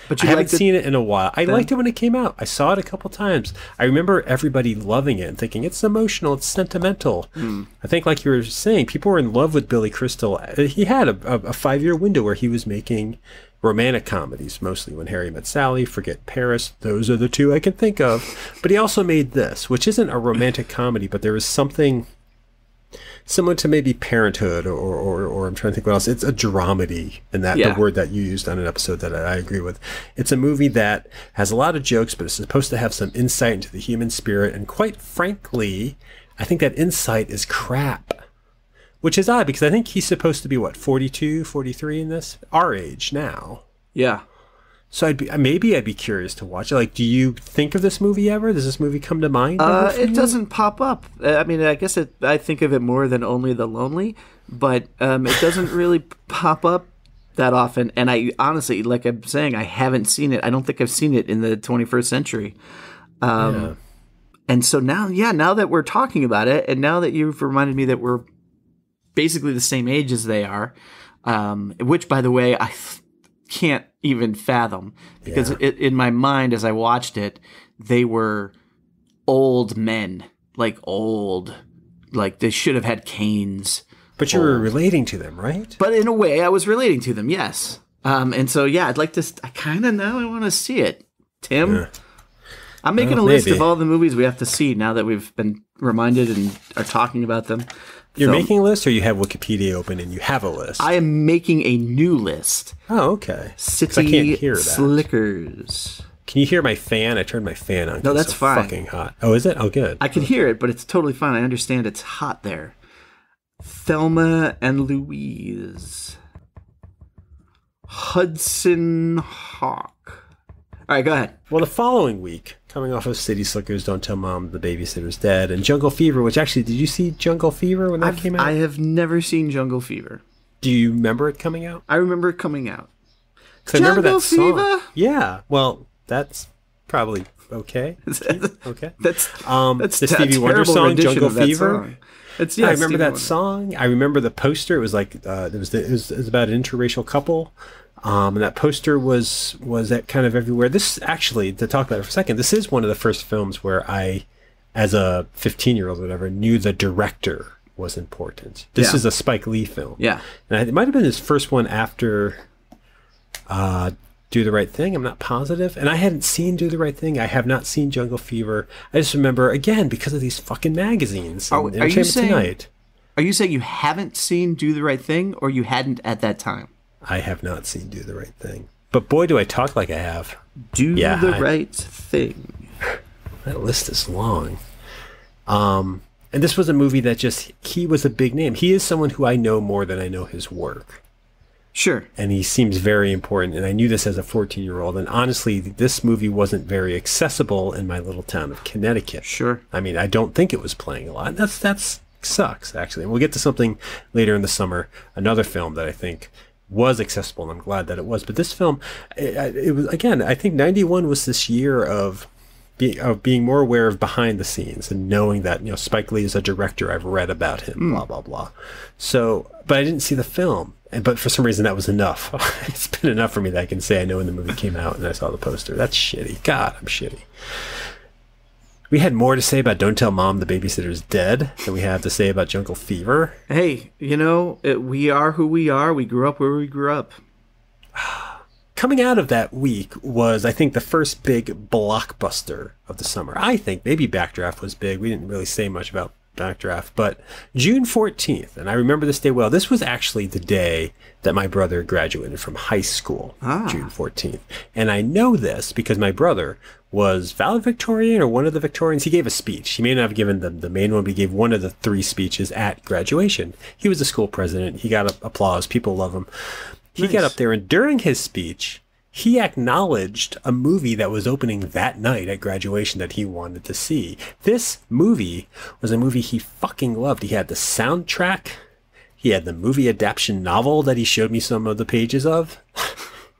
But you I haven't seen it in a while. I then? liked it when it came out. I saw it a couple times. I remember everybody loving it and thinking, it's emotional, it's sentimental. Mm. I think, like you were saying, people were in love with Billy Crystal. He had a, a, a five-year window where he was making romantic comedies, mostly When Harry Met Sally, Forget Paris. Those are the two I can think of. But he also made this, which isn't a romantic comedy, but there is something similar to maybe Parenthood, or, or, or I'm trying to think what else. It's a dramedy, and that yeah. the word that you used on an episode that I agree with. It's a movie that has a lot of jokes, but it's supposed to have some insight into the human spirit. And quite frankly, I think that insight is crap. Which is odd, because I think he's supposed to be, what, forty-two, forty-three in this? Our age now. Yeah. So I'd be, maybe I'd be curious to watch it. Like, do you think of this movie ever? Does this movie come to mind? Uh, it you? doesn't pop up. I mean, I guess it, I think of it more than Only the Lonely, but um, it doesn't really pop up that often. And I honestly, like I'm saying, I haven't seen it. I don't think I've seen it in the twenty-first century. Um, yeah. And so now, yeah, now that we're talking about it, and now that you've reminded me that we're basically the same age as they are, um, which, by the way, I th- can't even fathom, because yeah. it, in my mind, as I watched it, they were old men, like old, like they should have had canes. But you old. were relating to them, right? But in a way, I was relating to them, yes. Um, and so, yeah, I'd like to, I kind of now I want to see it. Tim? Yeah. I'm making well, a list maybe. of all the movies we have to see now that we've been reminded and are talking about them. You're so, making a list, or you have Wikipedia open and you have a list? I am making a new list. Oh, okay. City I can't hear that. Slickers. Can you hear my fan? I turned my fan on. No, that's so fine. Fucking hot. Oh, is it? Oh, good. I can hear it, but it's totally fine. I understand it's hot there. Thelma and Louise. Hudson Hawk. All right, go ahead. Well, the following week, coming off of City Slickers, Don't Tell Mom the Babysitter's Dead, and Jungle Fever, which actually, did you see Jungle Fever when that I've, came out? I have never seen Jungle Fever. Do you remember it coming out? I remember it coming out. Because I remember that song. Fever? Yeah. Well, that's probably okay. Okay. that's um, that's the Stevie Wonder song, Jungle Fever. It's, yeah, I remember Stevie that Wonder. song. I remember the poster. It was like uh, it was the, it was, it was about an interracial couple. Um, and that poster was was that kind of everywhere. This actually, to talk about it for a second, this is one of the first films where I, as a fifteen-year-old or whatever, knew the director was important. This yeah. is a Spike Lee film. Yeah. And it might have been his first one after uh, Do the Right Thing. I'm not positive. And I hadn't seen Do the Right Thing. I have not seen Jungle Fever. I just remember, again, because of these fucking magazines. Are, and are, you saying, Tonight. are you saying you haven't seen Do the Right Thing, or you hadn't at that time? I have not seen Do the Right Thing. But boy, do I talk like I have. Do yeah, the I, Right Thing. That list is long. Um, and this was a movie that just, he was a big name. He is someone who I know more than I know his work. Sure. And he seems very important. And I knew this as a fourteen-year-old. And honestly, this movie wasn't very accessible in my little town of Connecticut. Sure. I mean, I don't think it was playing a lot. That's, that's sucks, actually. And we'll get to something later in the summer. Another film that I think was accessible, and I'm glad that it was. But this film, it, it was, again, I think ninety-one was this year of, be, of being more aware of behind the scenes and knowing that, you know, Spike Lee is a director. I've read about him, mm. blah, blah, blah. So, but I didn't see the film. And, but for some reason, that was enough. It's been enough for me that I can say I know when the movie came out and I saw the poster. That's shitty. God, I'm shitty. We had more to say about Don't Tell Mom the Babysitter's Dead than we have to say about Jungle Fever. Hey, you know, it, we are who we are. We grew up where we grew up. Coming out of that week was, I think, the first big blockbuster of the summer. I think maybe Backdraft was big. We didn't really say much about Backdraft. But June fourteenth, and I remember this day well, this was actually the day that my brother graduated from high school, ah. June fourteenth. And I know this because my brother was valedictorian or one of the Victorians. He gave a speech. He may not have given the, the main one, but he gave one of the three speeches at graduation. He was the school president. He got applause. People love him. He nice. got up there, and during his speech, he acknowledged a movie that was opening that night at graduation that he wanted to see. This movie was a movie he fucking loved. He had the soundtrack. He had the movie adaptation novel that he showed me some of the pages of.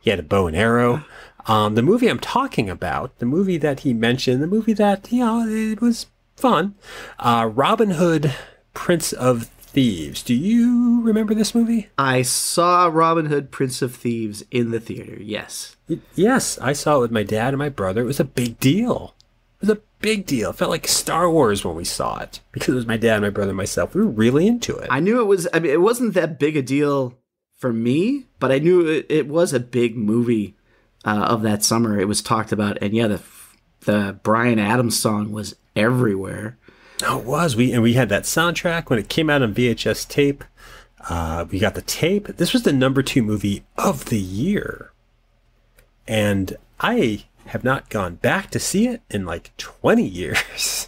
He had a bow and arrow. Um, the movie I'm talking about, the movie that he mentioned, the movie that, you know, it was fun, uh, Robin Hood, Prince of Thieves. Do you remember this movie? I saw Robin Hood, Prince of Thieves in the theater, yes. It, yes, I saw it with my dad and my brother. It was a big deal. It was a big deal. It felt like Star Wars when we saw it, because it was my dad, and my brother, and myself. We were really into it. I knew it was, I mean, it wasn't that big a deal for me, but I knew it, it was a big movie. Uh, of that summer, it was talked about, and yeah, the the Bryan Adams song was everywhere. Oh, it was. We and we had that soundtrack when it came out on V H S tape. Uh, we got the tape. This was the number two movie of the year, and I have not gone back to see it in like twenty years.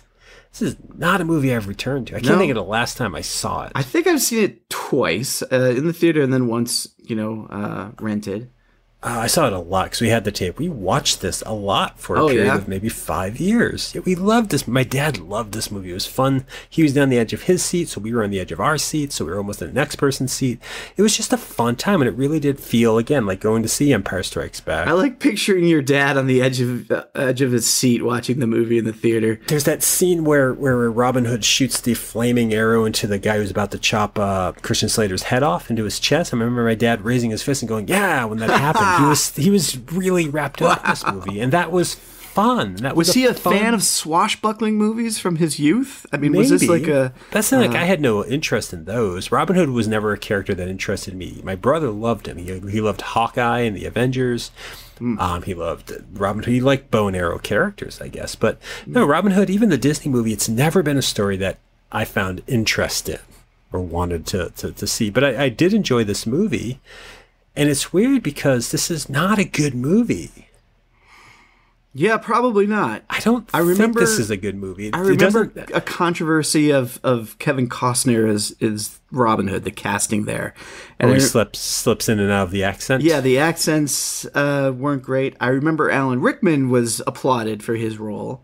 this is not a movie I've returned to. I can't no. think of the last time I saw it. I think I've seen it twice, uh, in the theater and then once, you know, uh, rented. Uh, I saw it a lot because we had the tape. We watched this a lot for a oh, period yeah? of maybe five years. Yeah, we loved this. My dad loved this movie. It was fun. He was down the edge of his seat, so we were on the edge of our seat, so we were almost in the next person's seat. It was just a fun time, and it really did feel, again, like going to see Empire Strikes Back. I like picturing your dad on the edge of uh, edge of his seat watching the movie in the theater. There's that scene where, where Robin Hood shoots the flaming arrow into the guy who's about to chop uh, Christian Slater's head off into his chest. I remember my dad raising his fist and going, yeah, when that happened. He was he was really wrapped up wow. in this movie, and that was fun. That was, was a he a fun... fan of swashbuckling movies from his youth? I mean, Maybe. was this like a... That's not uh, like I had no interest in those. Robin Hood was never a character that interested me. My brother loved him. He, he loved Hawkeye and the Avengers. Mm. Um, he loved Robin Hood. He liked bow and arrow characters, I guess. But no, Robin Hood, even the Disney movie, it's never been a story that I found interest in or wanted to, to, to see. But I, I did enjoy this movie. And it's weird because this is not a good movie. Yeah, probably not. I don't I think remember, this is a good movie. I remember it a controversy of, of Kevin Costner as, as Robin Hood, the casting there. And oh, he slips, slips in and out of the accent. Yeah, the accents uh, weren't great. I remember Alan Rickman was applauded for his role.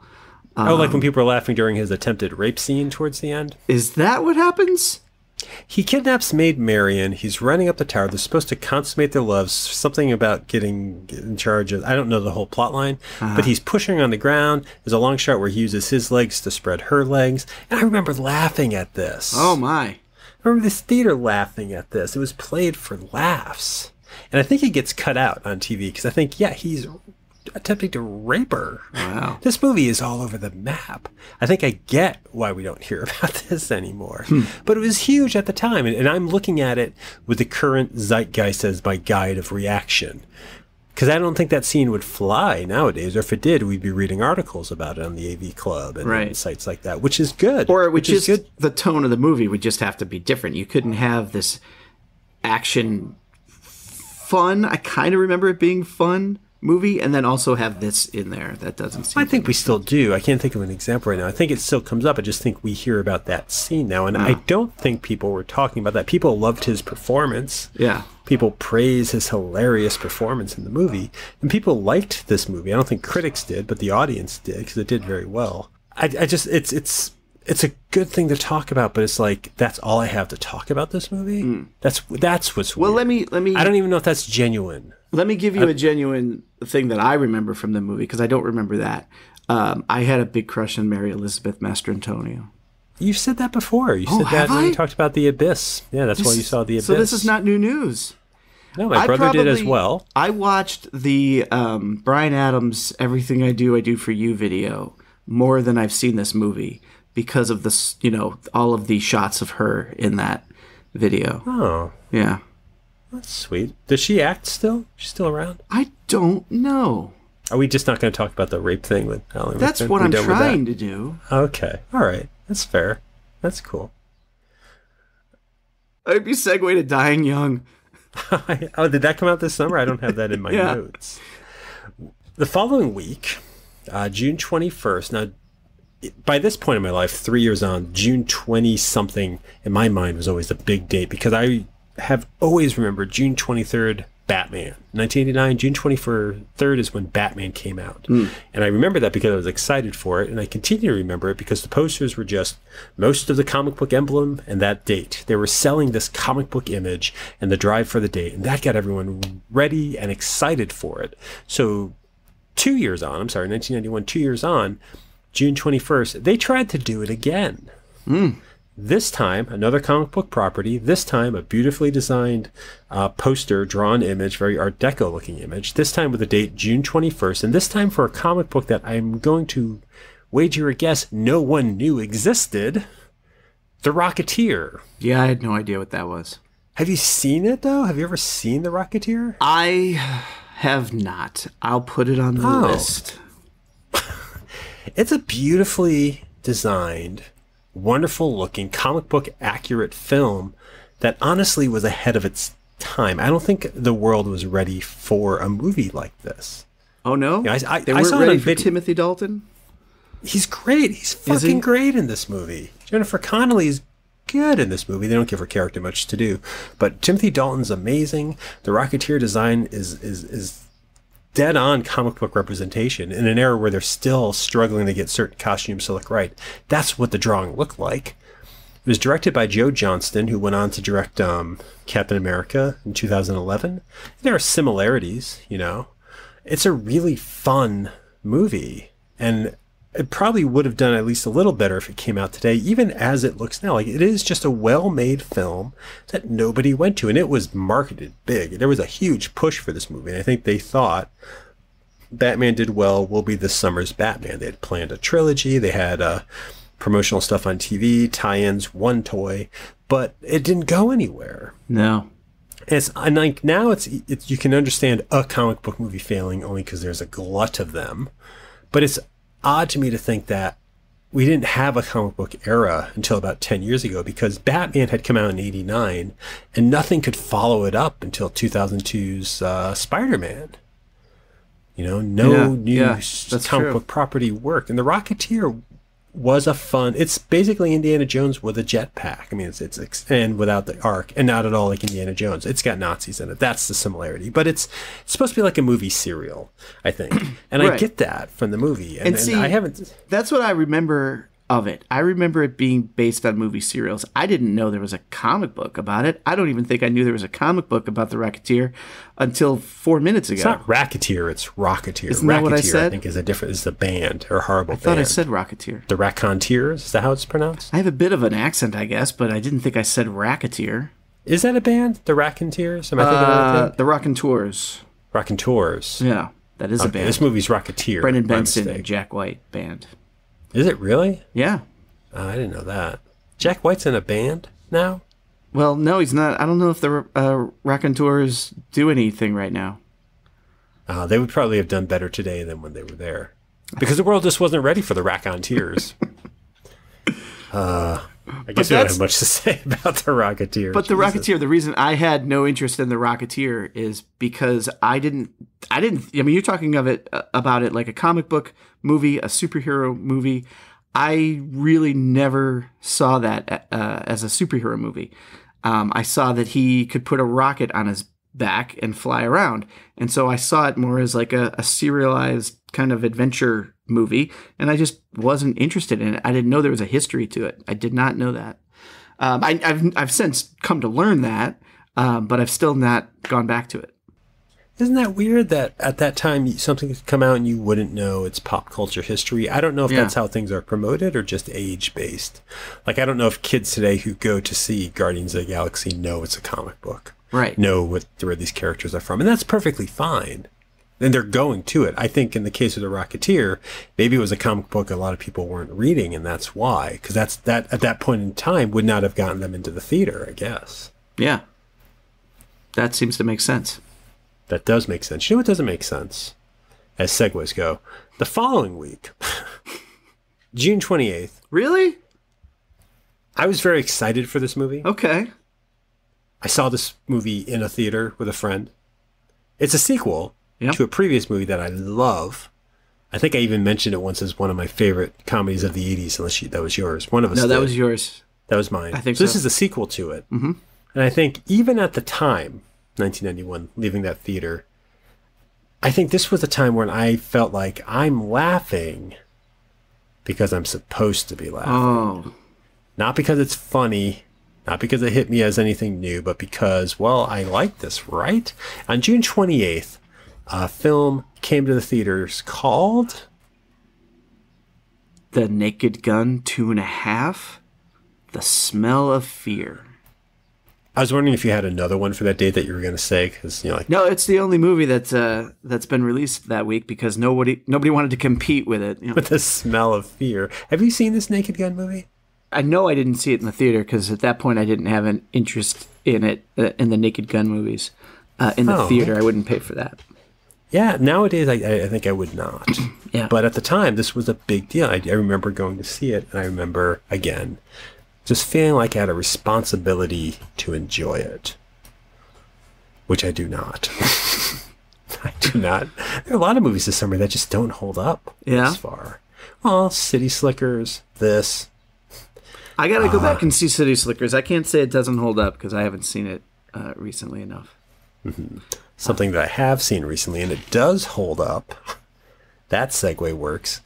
Um, oh, like when people were laughing during his attempted rape scene towards the end? Is that what happens? He kidnaps Maid Marian. He's running up the tower. They're supposed to consummate their loves. Something about getting in charge of, I don't know the whole plot line, uh-huh. but he's pushing on the ground. There's a long shot where he uses his legs to spread her legs. And I remember laughing at this. Oh, my. I remember this theater laughing at this. It was played for laughs. And I think it gets cut out on T V because I think, yeah, he's attempting to rape her. Wow. This movie is all over the map. I think I get why we don't hear about this anymore. Hmm. But it was huge at the time. And, and I'm looking at it with the current zeitgeist as my guide of reaction. Because I don't think that scene would fly nowadays. Or if it did, we'd be reading articles about it on the A V Club and right. sites like that, which is good. Or which, which is good. The tone of the movie would just have to be different. You couldn't have this action fun. I kind of remember it being fun. Movie and then also have this in there that doesn't seem I think we still do. I can't think of an example right now. I think it still comes up. I just think we hear about that scene now, and wow. I don't think people were talking about that. People loved his performance. Yeah. People praise his hilarious performance in the movie, and people liked this movie. I don't think critics did, but the audience did because it did very well. I, I just it's it's it's a good thing to talk about, but it's like that's all I have to talk about this movie. Mm. That's that's what's well. Weird. Let me let me. I don't even know if that's genuine. Let me give you a genuine thing that I remember from the movie, because I don't remember that. Um, I had a big crush on Mary Elizabeth Mastrantonio. You've said that before. You oh, said that when you talked about The Abyss. Yeah, that's this, why you saw The Abyss. So this is not new news. No, my I brother probably, did as well. I watched the um, Bryan Adams Everything I Do, I Do For You video more than I've seen this movie because of this, you know, all of the shots of her in that video. Oh. Yeah. That's sweet. Does she act still? She's still around? I don't know. Are we just not going to talk about the rape thing with Alan Rickman? That's what I'm trying to do. Okay. All right. That's fair. That's cool. I'd be segue to Dying Young. Oh, did that come out this summer? I don't have that in my yeah. notes. The following week, uh, June twenty-first. Now, by this point in my life, three years on, June twentieth something in my mind was always a big date because I... have always remembered June twenty-third, Batman. nineteen eighty-nine, June twenty-third is when Batman came out. Mm. And I remember that because I was excited for it, and I continue to remember it because the posters were just most of the comic book emblem and that date. They were selling this comic book image and the drive for the date, and that got everyone ready and excited for it. So two years on, I'm sorry, nineteen ninety-one, two years on, June twenty-first, they tried to do it again. Mm. This time, another comic book property. This time, a beautifully designed uh, poster, drawn image, very Art Deco looking image. This time with the date June twenty-first. And this time for a comic book that I'm going to wager a guess no one knew existed. The Rocketeer. Yeah, I had no idea what that was. Have you seen it, though? Have you ever seen The Rocketeer? I have not. I'll put it on the oh. list. It's a beautifully designed... wonderful looking comic book accurate film that honestly was ahead of its time. I don't think the world was ready for a movie like this. Oh no, you know, I, I, they weren't I saw ready it on for Timothy Dalton. He's great. He's fucking great in this movie. Jennifer Connelly is good in this movie. They don't give her character much to do, but Timothy Dalton's amazing. The Rocketeer design is is is dead on comic book representation in an era where they're still struggling to get certain costumes to look right. That's what the drawing looked like. It was directed by Joe Johnston, who went on to direct um, Captain America in two thousand eleven. There are similarities, you know. It's a really fun movie, and it probably would have done at least a little better if it came out today, even as it looks now. Like, it is just a well-made film that nobody went to, and it was marketed big. There was a huge push for this movie, and I think they thought Batman did well will be this summer's Batman. They had planned a trilogy. They had uh, promotional stuff on T V, tie-ins, one toy, but it didn't go anywhere. No. It's, and like now it's, it's you can understand a comic book movie failing only because there's a glut of them, but it's odd to me to think that we didn't have a comic book era until about ten years ago, because Batman had come out in eighty-nine and nothing could follow it up until two thousand two's uh, Spider-Man. You know, no yeah, new yeah, comic true. book property worked. And The Rocketeer was a fun, it's basically Indiana Jones with a jetpack. I mean, it's, it's, and without the arc, and not at all like Indiana Jones. It's got Nazis in it. That's the similarity. But it's, it's supposed to be like a movie serial, I think. And right. I get that from the movie. And, and, see, and I haven't. That's what I remember of it. I remember it being based on movie serials. I didn't know there was a comic book about it. I don't even think I knew there was a comic book about the Rocketeer until four minutes ago. It's not Racketeer, it's Rocketeer. Isn't that what I said? I think is a different, is the band or horrible band. I thought I said Rocketeer. The Raconteers, is that how it's pronounced? I have a bit of an accent, I guess, but I didn't think I said Racketeer. Is that a band? The Raconteers? Am I thinking uh, of that? The Raconteurs. Raconteurs. Yeah, that is okay, a band. This movie's Rocketeer. Brendan Benson and Jack White band. Is it really? Yeah. Oh, I didn't know that. Jack White's in a band now? Well, no, he's not. I don't know if the uh, Raconteurs do anything right now. Uh, they would probably have done better today than when they were there. Because the world just wasn't ready for the Raconteurs. uh, I guess we don't have much to say about the Rocketeer. But Jesus. The Rocketeer, the reason I had no interest in the Rocketeer is because I didn't, I didn't, I mean, you're talking of it, uh, about it like a comic book movie, a superhero movie. I really never saw that uh, as a superhero movie. Um, I saw that he could put a rocket on his back and fly around. And so I saw it more as like a, a serialized kind of adventure movie, and I just wasn't interested in it. I didn't know there was a history to it. I did not know that. Um, I, I've, I've since come to learn that, um, but I've still not gone back to it. Isn't that weird that at that time something could come out and you wouldn't know it's pop culture history? I don't know if yeah. that's how things are promoted or just age-based. Like, I don't know if kids today who go to see Guardians of the Galaxy know it's a comic book. Right. Know what, where these characters are from. And that's perfectly fine. And they're going to it. I think in the case of the Rocketeer, maybe it was a comic book a lot of people weren't reading, and that's why. Because that's that at that point in time would not have gotten them into the theater, I guess. Yeah. That seems to make sense. That does make sense. You know what doesn't make sense? As segues go, the following week, June twenty-eighth. Really? I was very excited for this movie. Okay. I saw this movie in a theater with a friend. It's a sequel yep. to a previous movie that I love. I think I even mentioned it once as one of my favorite comedies of the eighties, unless you, that was yours. One of us No, did. That was yours. That was mine. I think so. So this is a sequel to it. Mm-hmm. And I think even at the time, nineteen ninety-one, leaving that theater, I think this was a time when I felt like I'm laughing because I'm supposed to be laughing. Oh. Not because it's funny, not because it hit me as anything new, but because, well, I like this, right? On June twenty-eighth, a film came to the theaters called The Naked Gun Two and a Half, The Smell of Fear. I was wondering if you had another one for that date that you were going to say, because you know, like, no, it's the only movie that's uh, that's been released that week because nobody nobody wanted to compete with it. You know? With The Smell of Fear. Have you seen this Naked Gun movie? I know I didn't see it in the theater because at that point I didn't have an interest in it uh, in the Naked Gun movies uh, in the oh, theater. I wouldn't pay for that. Yeah, nowadays I, I think I would not. Yeah, but at the time this was a big deal. I, I remember going to see it, and I remember again. Just feeling like I had a responsibility to enjoy it, which I do not. I do not. There are a lot of movies this summer that just don't hold up yeah. this far. Oh, City Slickers. This. I gotta uh, go back and see City Slickers. I can't say it doesn't hold up because I haven't seen it uh, recently enough. Mm-hmm. Something that I have seen recently, and it does hold up. That segue works.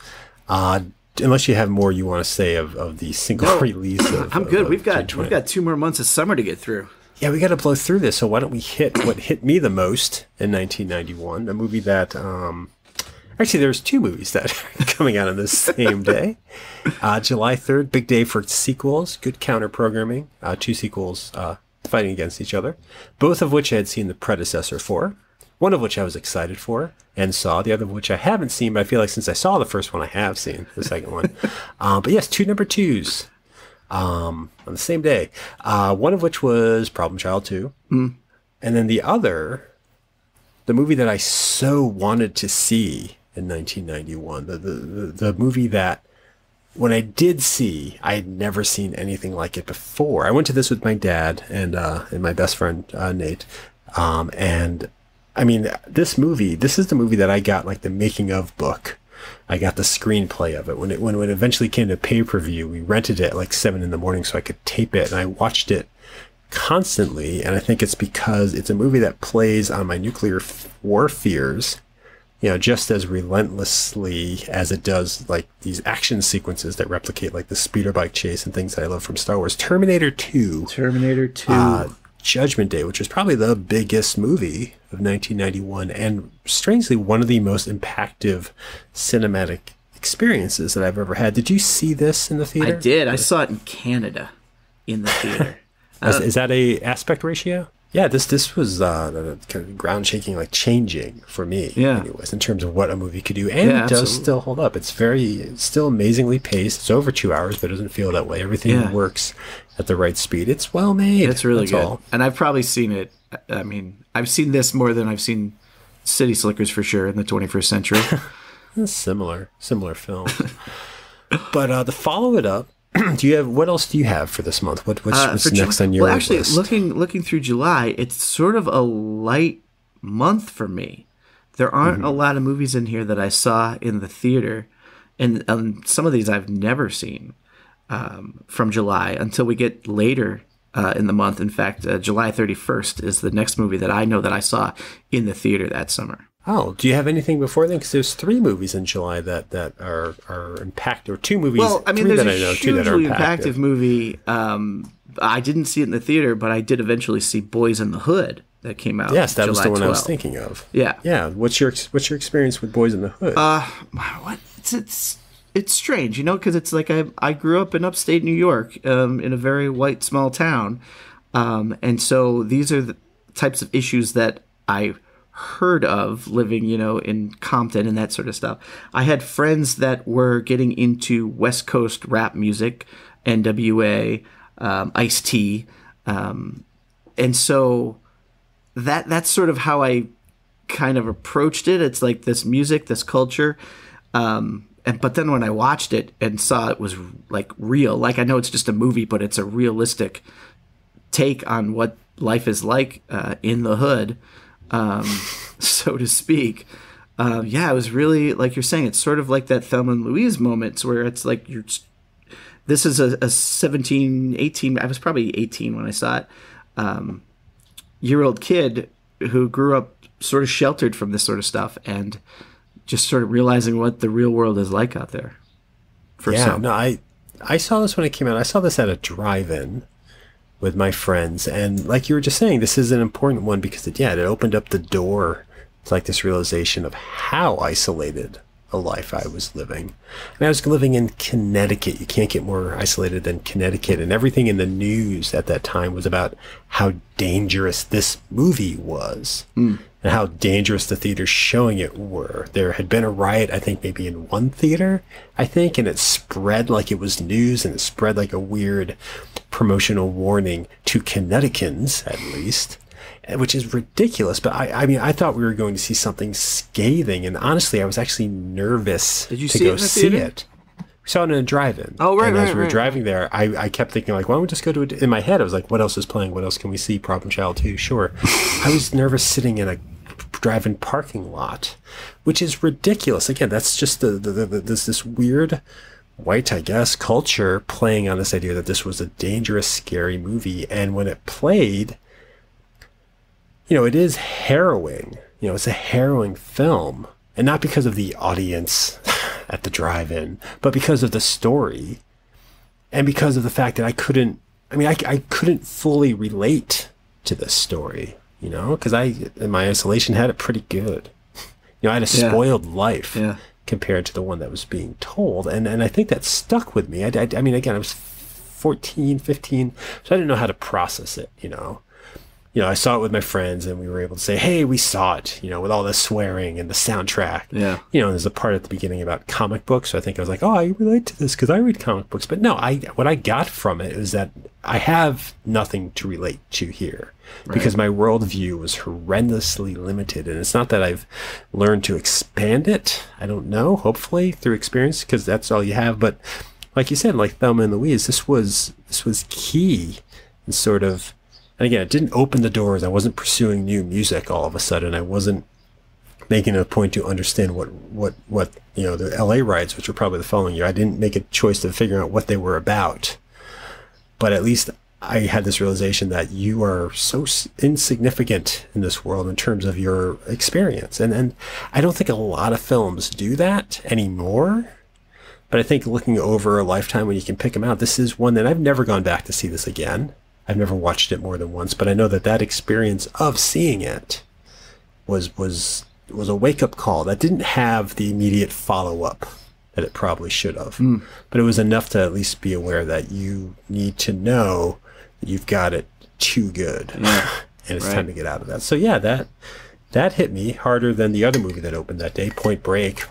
Uh, unless you have more you want to say of, of the single no, release. Of, I'm good. Of, we've got we've got two more months of summer to get through. Yeah, we got to blow through this. So why don't we hit what hit me the most in nineteen ninety-one? A movie that um, actually there's two movies that are coming out on the same day. Uh, July third, big day for sequels. Good counter programming. Uh, two sequels uh, fighting against each other, both of which I had seen the predecessor for. One of which I was excited for and saw. The other of which I haven't seen, but I feel like since I saw the first one, I have seen the second one. Um, but yes, two number twos um, on the same day. Uh, one of which was Problem Child two. Mm. And then the other, the movie that I so wanted to see in nineteen ninety-one, the, the, the, the movie that when I did see, I had never seen anything like it before. I went to this with my dad and, uh, and my best friend, uh, Nate. Um, and I mean, this movie, this is the movie that I got like the making of book. I got the screenplay of it. When it, when, when it eventually came to pay-per-view, we rented it at like seven in the morning so I could tape it. And I watched it constantly. And I think it's because it's a movie that plays on my nuclear war fears, you know, just as relentlessly as it does like these action sequences that replicate like the speeder bike chase and things that I love from Star Wars. Terminator two. Terminator two. Uh, Judgment Day, which was probably the biggest movie of nineteen ninety-one and strangely one of the most impactful cinematic experiences that I've ever had. Did you see this in the theater? I did. I saw it in Canada in the theater. is, is that a aspect ratio? Yeah, this this was uh, kind of ground-shaking, like changing for me, yeah. Anyways, in terms of what a movie could do. And yeah, it does absolutely. Still hold up. It's very, it's still amazingly paced. It's over two hours, but it doesn't feel that way. Everything yeah. works at the right speed. It's well made. It's really That's good. All. And I've probably seen it. I mean, I've seen this more than I've seen City Slickers for sure in the twenty-first century. similar, similar film. But uh, to follow it up, do you have what else do you have for this month? What what's, uh, what's next on your well, actually, list? Looking looking through July, it's sort of a light month for me. There aren't mm-hmm. a lot of movies in here that I saw in the theater, and um, some of these I've never seen um, from July until we get later uh, in the month. In fact, uh, July thirty-first is the next movie that I know that I saw in the theater that summer. Oh, do you have anything before then? Because there's three movies in July that, that are, are impactful, or two movies. Well, I mean, there's that a I know, hugely impactful movie. Um, I didn't see it in the theater, but I did eventually see Boys in the Hood that came out. Yes, that July was the one twelfth. I was thinking of. Yeah, yeah. What's your what's your experience with Boys in the Hood? Uh, what it's it's it's strange, you know, because it's like I I grew up in upstate New York, um, in a very white small town, um, and so these are the types of issues that I. heard of living, you know, in Compton and that sort of stuff. I had friends that were getting into West Coast rap music, N W A, um, Ice-T. Um, and so that that's sort of how I kind of approached it. It's like this music, this culture. Um, and But then when I watched it and saw it was like real, like I know it's just a movie, but it's a realistic take on what life is like uh, in the hood. Um, so to speak, uh, yeah, it was really like you're saying. It's sort of like that Thelma and Louise moments where it's like you're. This is a, a seventeen, eighteen. I was probably eighteen when I saw it. Um, year old kid who grew up sort of sheltered from this sort of stuff and just sort of realizing what the real world is like out there. For yeah, some. no, I I saw this when it came out. I saw this at a drive-in with my friends, and like you were just saying, this is an important one because it, yeah, it opened up the door to like this realization of how isolated a life I was living. And I was living in Connecticut. You can't get more isolated than Connecticut, and everything in the news at that time was about how dangerous this movie was mm. and how dangerous the theaters showing it were. There had been a riot, I think maybe in one theater, I think, and it spread like it was news, and it spread like a weird promotional warning to Connecticutans, at least, which is ridiculous. But I, I mean, I thought we were going to see something scathing, and honestly, I was actually nervous Did you to see go it in the see theater? It. We saw it in a drive-in. Oh, right, and right, as we were right. driving there, I, I kept thinking, like, why don't we just go to it? In my head, I was like, what else is playing? What else can we see? Problem Child two, sure. I was nervous sitting in a self-driving parking lot, which is ridiculous. Again, that's just the, the, the, the this this weird white, I guess, culture playing on this idea that this was a dangerous, scary movie. And when it played, you know, it is harrowing. You know, it's a harrowing film, and not because of the audience at the drive-in, but because of the story, and because of the fact that I couldn't, I mean, I, I couldn't fully relate to this story, you know, because I, in my isolation, had it pretty good. You know, I had a spoiled yeah. life yeah. compared to the one that was being told, and, and I think that stuck with me. I, I, I mean, again, I was fourteen, fifteen, so I didn't know how to process it, you know. You know, I saw it with my friends, and we were able to say, hey, we saw it, you know, with all the swearing and the soundtrack. Yeah. You know, and there's a part at the beginning about comic books. So I think I was like, oh, I relate to this because I read comic books. But no, I what I got from it is that I have nothing to relate to here right. because my worldview was horrendously limited. And it's not that I've learned to expand it. I don't know, hopefully, through experience, because that's all you have. But like you said, like Thelma and Louise, this was, this was key in sort of... And again, it didn't open the doors. I wasn't pursuing new music all of a sudden. I wasn't making a point to understand what, what, what you know, the L A riots, which were probably the following year. I didn't make a choice to figure out what they were about. But at least I had this realization that you are so insignificant in this world in terms of your experience. And, and I don't think a lot of films do that anymore. But I think looking over a lifetime when you can pick them out, this is one that I've never gone back to see this again. I've never watched it more than once, but I know that that experience of seeing it was was was a wake-up call that didn't have the immediate follow-up that it probably should have. Mm. But it was enough to at least be aware that you need to know that you've got it too good, yeah. and it's right. time to get out of that. So yeah, that that hit me harder than the other movie that opened that day, Point Break.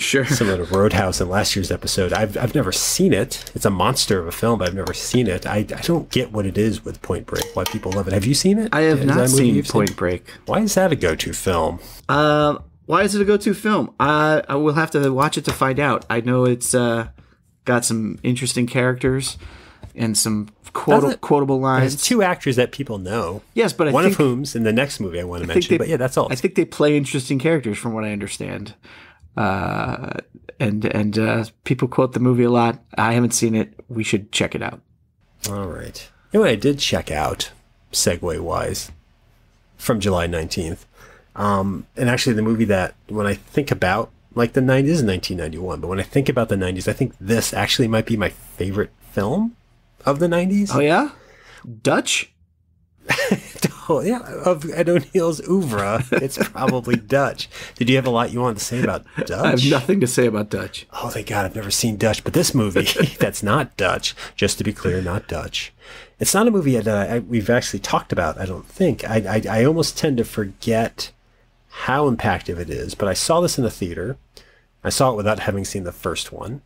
Sure. Similar to Roadhouse in last year's episode. I've, I've never seen it. It's a monster of a film, but I've never seen it. I, I don't get what it is with Point Break, why people love it. Have you seen it? I have is not seen Point seen? Break. Why is that a go-to film? Uh, why is it a go-to film? Uh, I will have to watch it to find out. I know it's uh, got some interesting characters and some quotable, quotable lines. There's two actors that people know. Yes, but I One think, of whom's in the next movie I want to I mention. They, but yeah, that's all. I think they play interesting characters from what I understand. Uh, and and uh, people quote the movie a lot. I haven't seen it. We should check it out. All right. You know what I did check out, segue-wise, from July nineteenth? Um, and actually the movie that, when I think about, like the nineties, is nineteen ninety-one, but when I think about the nineties, I think this actually might be my favorite film of the nineties. Oh, yeah? Dutch? Oh, yeah, of Ed O'Neill's oeuvre, it's probably Dutch. Did you have a lot you wanted to say about Dutch? I have nothing to say about Dutch. Oh, thank God, I've never seen Dutch. But this movie, that's not Dutch, just to be clear, not Dutch. It's not a movie that I, I, we've actually talked about, I don't think. I, I, I almost tend to forget how impactful it is. But I saw this in the theater. I saw it without having seen the first one.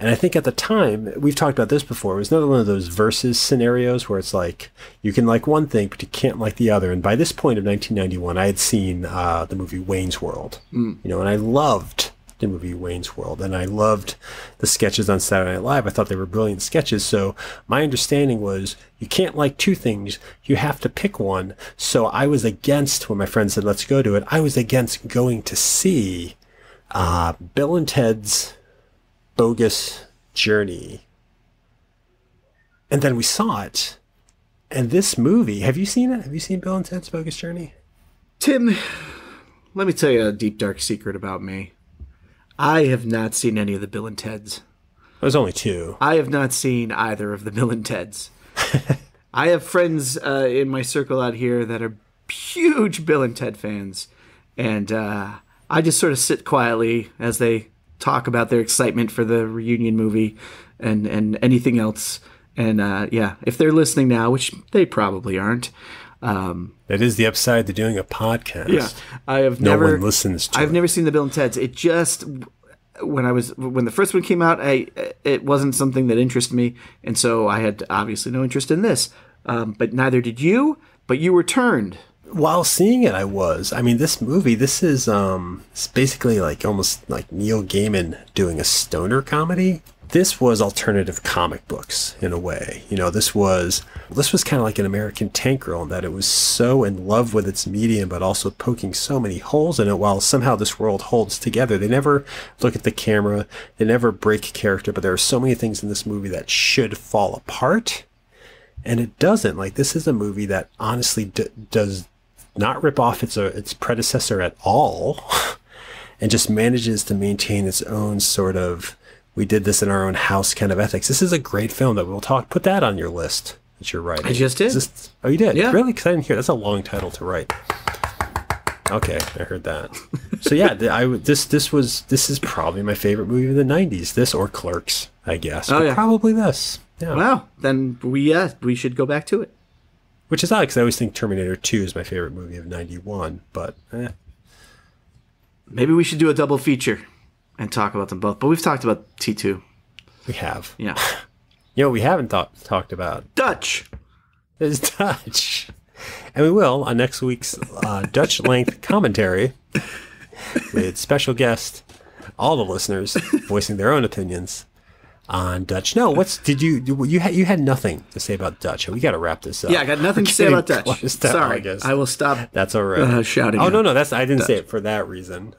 And I think at the time, we've talked about this before, it was another one of those versus scenarios where it's like, you can like one thing, but you can't like the other. And by this point of nineteen ninety-one, I had seen uh, the movie Wayne's World. Mm. You know, and I loved the movie Wayne's World. And I loved the sketches on Saturday Night Live. I thought they were brilliant sketches. So my understanding was, you can't like two things. You have to pick one. So I was against, when my friend said, let's go to it, I was against going to see uh, Bill and Ted's Bogus Journey. And then we saw it. And this movie, have you seen it? Have you seen Bill and Ted's Bogus Journey? Tim, let me tell you a deep, dark secret about me. I have not seen any of the Bill and Ted's. There's only two. I have not seen either of the Bill and Ted's. I have friends uh, in my circle out here that are huge Bill and Ted fans. And uh, I just sort of sit quietly as they talk about their excitement for the reunion movie and, and anything else. And, uh, yeah, if they're listening now, which they probably aren't. Um, that is the upside to doing a podcast. Yeah, I have no never, one listens to I've it. never seen the Bill and Ted's. It just, when I was, when the first one came out, I, it wasn't something that interested me. And so I had obviously no interest in this, um, but neither did you, but you returned. While seeing it, I was. I mean, this movie, this is um, it's basically like almost like Neil Gaiman doing a stoner comedy. this was alternative comic books in a way. You know, this was this was kind of like an American Tank Girl in that it was so in love with its medium, but also poking so many holes in it while somehow this world holds together. They never look at the camera. They never break character, but there are so many things in this movie that should fall apart, and it doesn't. Like, this is a movie that honestly d does not rip off its, uh, its predecessor at all. And just manages to maintain its own sort of we did this in our own house kind of ethics. This is a great film that we'll talk. Put that on your list that you're writing. I just did. This, oh, you did? Yeah. Really? Because I didn't hear. That's a long title to write. Okay, I heard that. So yeah, I this this was this is probably my favorite movie of the nineties. This or Clerks, I guess. Oh, but yeah. Probably this. Yeah. Wow. Then we uh, we should go back to it. Which is odd because I always think Terminator two is my favorite movie of ninety-one, but. Eh. Maybe we should do a double feature and talk about them both. But we've talked about T two. We have. Yeah. You know what we haven't th talked about? Dutch. It's Dutch. And we will on next week's uh, Dutch-length commentary with special guest, all the listeners voicing their own opinions on Dutch. No, what's did you you had you had nothing to say about Dutch? We got to wrap this up. Yeah, I got nothing to say about Dutch. Sorry, down, I, I will stop. That's all right. Uh, shouting. Oh no, no, that's I didn't Dutch. say it for that reason.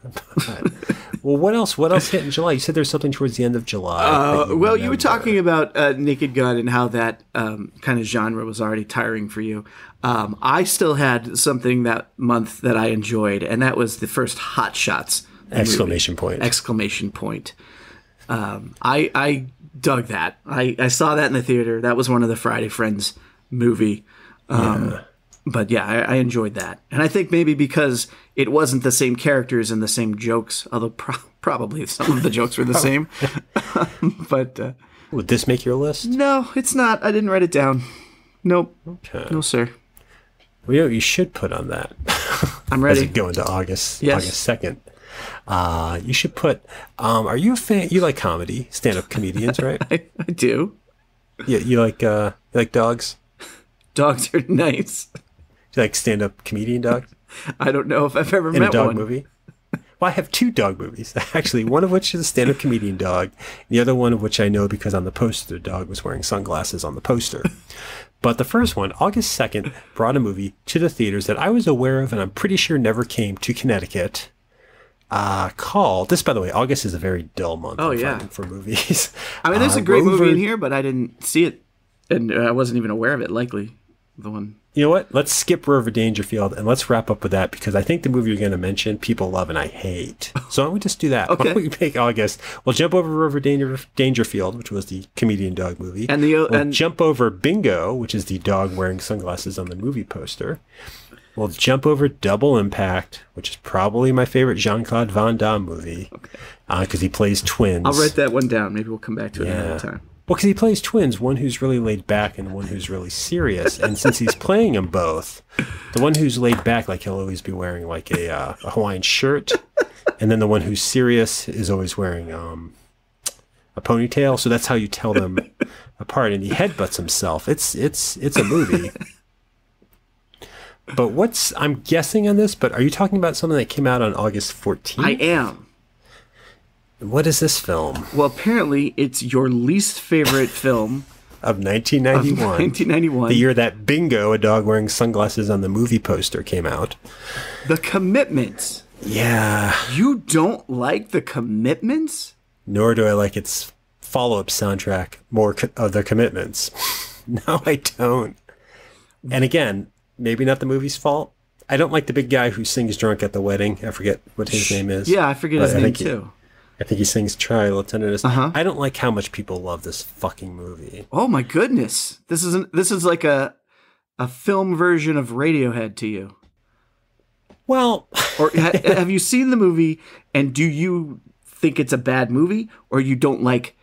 Well, what else? What else hit in July? You said there's something towards the end of July. Uh, you well, you were talking about uh, Naked Gun and how that um, kind of genre was already tiring for you. Um, I still had something that month that I enjoyed, and that was the first Hot Shots exclamation movie. point exclamation point. Um, I I. Dug that. I, I saw that in the theater. That was one of the Friday Friends movie. Um, yeah. But yeah, I, I enjoyed that. And I think maybe because it wasn't the same characters and the same jokes, although pro probably some of the jokes were the same. but uh, would this make your list? No, it's not. I didn't write it down. Nope. Okay. No, sir. Well, you know what you should put on that? I'm ready. As we go into August, yes. August second. Uh, you should put, um, are you a fan? You like comedy, stand-up comedians, right? I, I do. Yeah. You like, uh, you like dogs? Dogs are nice. You like stand-up comedian dogs? I don't know if I've ever In met a dog one. Movie? Well, I have two dog movies, actually, one of which is a stand-up comedian dog. The other one of which I know because on the poster, the dog was wearing sunglasses on the poster. But the first one, August second, brought a movie to the theaters that I was aware of and I'm pretty sure never came to Connecticut. Uh, called this, by the way, August is a very dull month. Oh yeah, for movies. I mean, there's uh, a great Rover, movie in here, but I didn't see it, and I wasn't even aware of it. Likely, the one. You know what? Let's skip Rover Dangerfield and let's wrap up with that because I think the movie you're going to mention, people love and I hate. So why don't we just do that? Okay. Why don't we make August? We'll jump over Rover Danger, Dangerfield, which was the comedian dog movie, and the we'll and jump over Bingo, which is the dog wearing sunglasses on the movie poster. We'll jump over Double Impact, which is probably my favorite Jean-Claude Van Damme movie, okay. uh, 'cause he plays twins. I'll write that one down. Maybe we'll come back to it yeah. another time. Well, 'cause he plays twins, one who's really laid back and one who's really serious. And since he's playing them both, the one who's laid back, like he'll always be wearing like a, uh, a Hawaiian shirt, and then the one who's serious is always wearing um, a ponytail. So that's how you tell them apart. And he headbutts himself. It's it's it's a movie. But what's, I'm guessing on this, but are you talking about something that came out on August fourteenth? I am. What is this film? Well, apparently it's your least favorite film. Of nineteen ninety-one. Of nineteen ninety-one. The year that Bingo, a dog wearing sunglasses on the movie poster, came out. The Commitments. Yeah. You don't like The Commitments? Nor do I like its follow-up soundtrack, More of The Commitments. No, I don't. And again... Maybe not the movie's fault. I don't like the big guy who sings drunk at the wedding. I forget what his name is. Yeah, I forget his I name too. He, I think he sings Try, Lieutenant. Uh-huh. I don't like how much people love this fucking movie. Oh my goodness. This is an, this is like a a film version of Radiohead to you. Well, or ha, have you seen the movie and do you think it's a bad movie or you don't like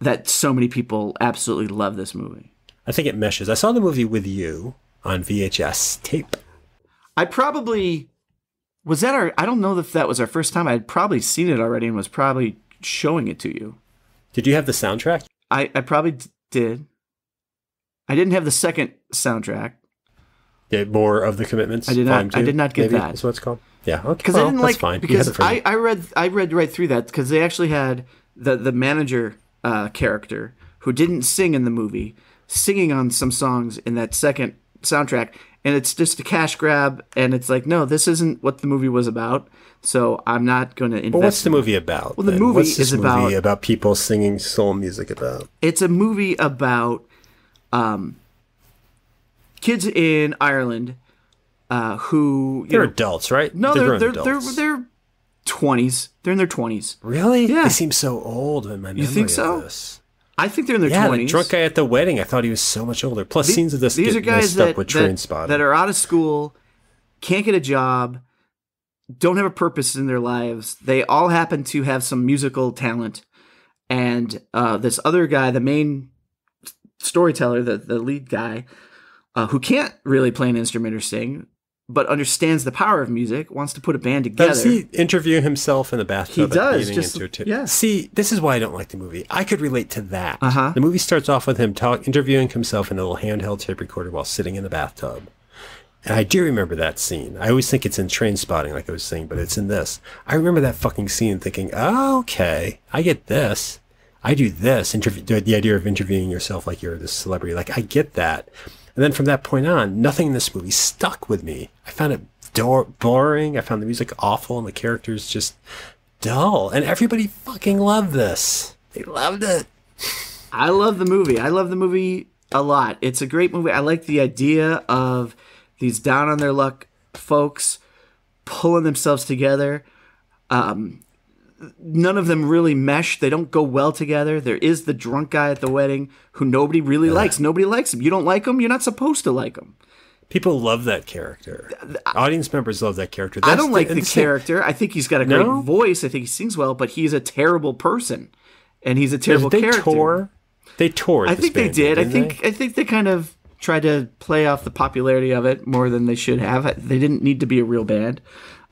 that so many people absolutely love this movie? I think it meshes. I saw the movie with you. On V H S tape. I probably was that our I don't know if that was our first time. I'd probably seen it already and was probably showing it to you. Did you have the soundtrack? I, I probably did. I didn't have the second soundtrack. Yeah, More of the Commitments. I did not two, I did not get maybe, that. That's what it's called. Yeah. Okay. Because well, I didn't like fine. because I, I read I read right through that because they actually had the the manager uh, character who didn't sing in the movie singing on some songs in that second soundtrack, and it's just a cash grab, and it's like, no, this isn't what the movie was about, so I'm not going to invest. Well, what's the movie about? Well, the movie is about... What's this movie about people singing soul music about? It's a movie about um, kids in Ireland uh, who... They're adults, right? No, they're they're they're they're twenties. They're in their twenties. Really? Yeah. They seem so old in my memory. You think so? Of this. I think they're in their yeah, twenties. Yeah, the drunk guy at the wedding, I thought he was so much older. Plus, these, scenes of this these get are guys messed that, up with that, train spotting. That are out of school, can't get a job, don't have a purpose in their lives. They all happen to have some musical talent. And uh, this other guy, the main storyteller, the, the lead guy, uh, who can't really play an instrument or sing, but understands the power of music, wants to put a band together. Does he interview himself in the bathtub? He does. Just, into a yeah. See, this is why I don't like the movie. I could relate to that. Uh-huh. The movie starts off with him talk, interviewing himself in a little handheld tape recorder while sitting in the bathtub. And I do remember that scene. I always think it's in Train Spotting, like I was saying, but it's in this. I remember that fucking scene thinking, oh, okay, I get this. I do this. Interview, the idea of interviewing yourself like you're this celebrity. Like, I get that. And then from that point on, nothing in this movie stuck with me. I found it boring. I found the music awful and the characters just dull. And everybody fucking loved this. They loved it. I love the movie. I love the movie a lot. It's a great movie. I like the idea of these down on their luck folks pulling themselves together. Um, none of them really mesh. They don't go well together. There is the drunk guy at the wedding who nobody really yeah. likes. Nobody likes him. You don't like him, you're not supposed to like him. People love that character. I, Audience members love that character. That's I don't like the, the character. I think he's got a no? great voice. I think he sings well, but he's a terrible person. And he's a terrible they character. Tore, they tore. I think they did. I think they? I think they kind of tried to play off the popularity of it more than they should have. They didn't need to be a real band.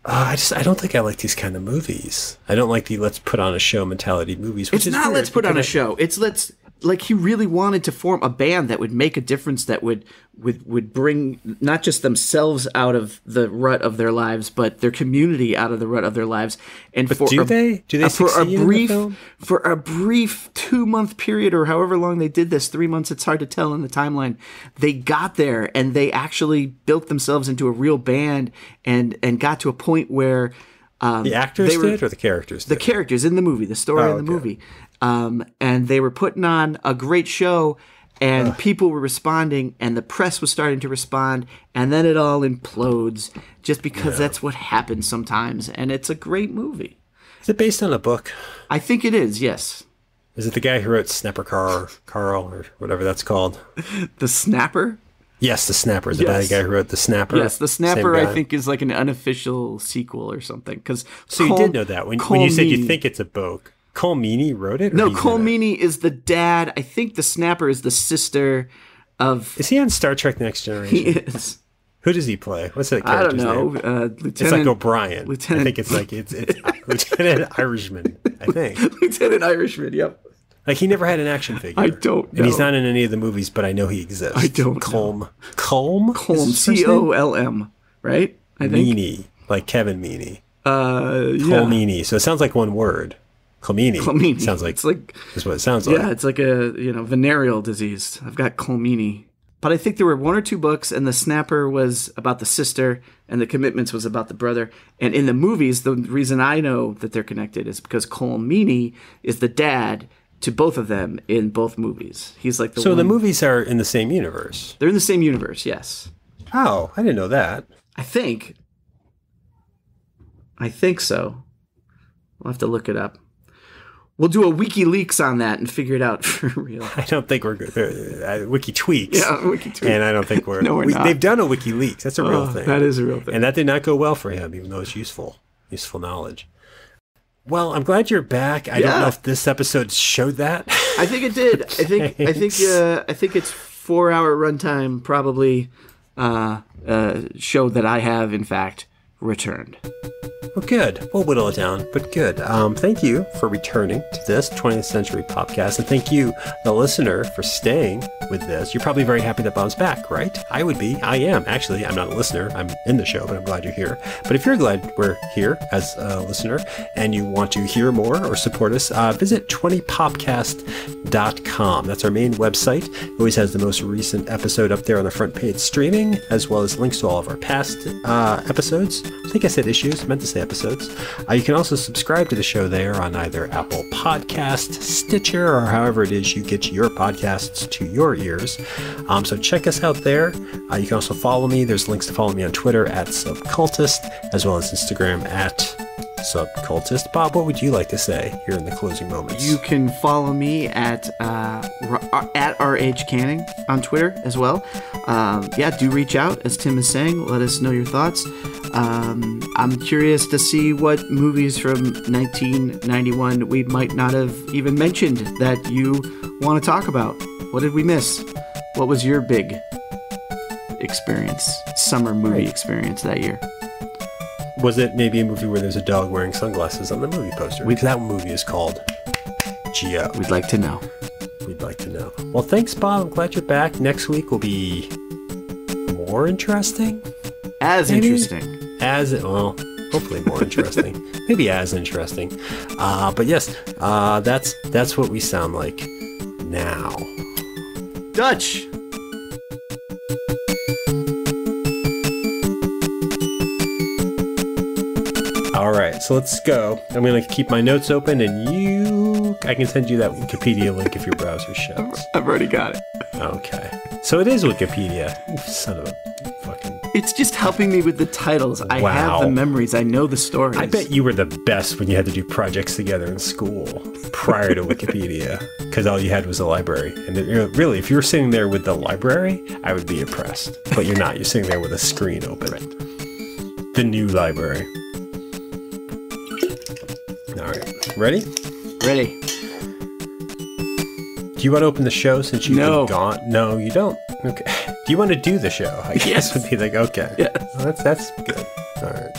Uh, I just I don't think I like these kind of movies. I don't like the let's put on a show mentality movies. Which it's is not let's put on a show. It's let's like he really wanted to form a band that would make a difference, that would would would bring not just themselves out of the rut of their lives, but their community out of the rut of their lives. And but for do a, they do they uh, for a brief for a brief two month period or however long they did this, three months it's hard to tell in the timeline. They got there and they actually built themselves into a real band and and got to a point where um, the actors they were, did or the characters did? The characters in the movie, the story oh, in the okay. movie. Um, and they were putting on a great show, and Ugh. people were responding, and the press was starting to respond, and then it all implodes just because yeah. that's what happens sometimes. And it's a great movie. Is it based on a book? I think it is, yes. Is it the guy who wrote Snapper Carl, Carl or whatever that's called? The Snapper? Yes, The Snapper. Is it yes. the guy who wrote The Snapper? Yes, The Snapper, I think, is like an unofficial sequel or something. Cause so Col you did know that when, when you said you think it's a book. Cole Meany wrote it? No, Cole Meany is the dad. I think the Snapper is the sister of... Is he on Star Trek Next Generation? He is. Who does he play? What's that character's name? I don't know. Uh, Lieutenant, it's like O'Brien. Lieutenant... I think it's like... It's, it's Lieutenant Irishman, I think. Lieutenant Irishman, yep. Like, he never had an action figure. I don't know. And he's not in any of the movies, but I know he exists. I don't Colm. know. Colm? Colm. C O L M, right? I think. Meany. Like Kevin Meany. Uh, yeah. Cole Meany. So it sounds like one word. Colmini. Colmini. Sounds like it's like that's what it sounds like. Yeah, it's like a you know venereal disease. I've got Colmini, but I think there were one or two books, and the Snapper was about the sister, and the Commitments was about the brother. And in the movies, the reason I know that they're connected is because Colmini is the dad to both of them in both movies. He's like the so one. The movies are in the same universe. They're in the same universe. Yes. Oh, I didn't know that. I think. I think so. We'll have to look it up. We'll do a WikiLeaks on that and figure it out for real. I don't think we're good. Uh, WikiTweaks. Yeah, WikiTweaks. And I don't think we're... no, we're we, not. They've done a WikiLeaks. That's a oh, real thing. That is a real thing. And that did not go well for him, even though it's useful. Useful knowledge. Well, I'm glad you're back. I yeah. don't know if this episode showed that. I think it did. I think I think, uh, I think it's four-hour runtime probably uh, uh, showed that I have, in fact, returned. Oh, good. We'll whittle it down, but good. Um, thank you for returning to this twentieth Century Popcast, and thank you, the listener, for staying with this. You're probably very happy that Bob's back, right? I would be. I am. Actually, I'm not a listener. I'm in the show, but I'm glad you're here. But if you're glad we're here as a listener and you want to hear more or support us, uh, visit twenty popcast dot com. That's our main website. It always has the most recent episode up there on the front page streaming, as well as links to all of our past uh, episodes. I think I said issues. I meant to say episodes. Uh, you can also subscribe to the show there on either Apple Podcast, Stitcher, or however it is you get your podcasts to your ears. Um, so check us out there. Uh, you can also follow me. There's links to follow me on Twitter at Subcultist, as well as Instagram at Subcultist. Bob, what would you like to say here in the closing moments? You can follow me at uh, r- at R H Canning on Twitter as well. Um, yeah, do reach out, as Tim is saying. Let us know your thoughts. Um, I'm curious to see what movies from nineteen ninety-one we might not have even mentioned that you want to talk about. What did we miss? What was your big experience, summer movie experience that year? Was it maybe a movie where there's a dog wearing sunglasses on the movie poster? Because that movie is called Geo. We'd like to know. We'd like to know. Well, thanks, Bob. I'm glad you're back. Next week will be more interesting? As maybe? Interesting. As, well, hopefully more interesting. Maybe as interesting. Uh, but yes, uh, that's that's what we sound like now. Dutch! All right, so let's go. I'm going to keep my notes open, and you... I can send you that Wikipedia link if your browser shuts. I've already got it. Okay. So it is Wikipedia. Son of a fucking... It's just helping me with the titles. Wow. I have the memories. I know the stories. I bet you were the best when you had to do projects together in school prior to Wikipedia, because all you had was a library. And it, really, if you were sitting there with the library, I would be impressed. But you're not. You're sitting there with a screen open. Right. The new library. All right. Ready? Ready. Do you want to open the show since you've no. been gone? No, you don't. Okay. Do you want to do the show? I yes. guess would be like, okay. Yes. Well, that's, that's good. All right.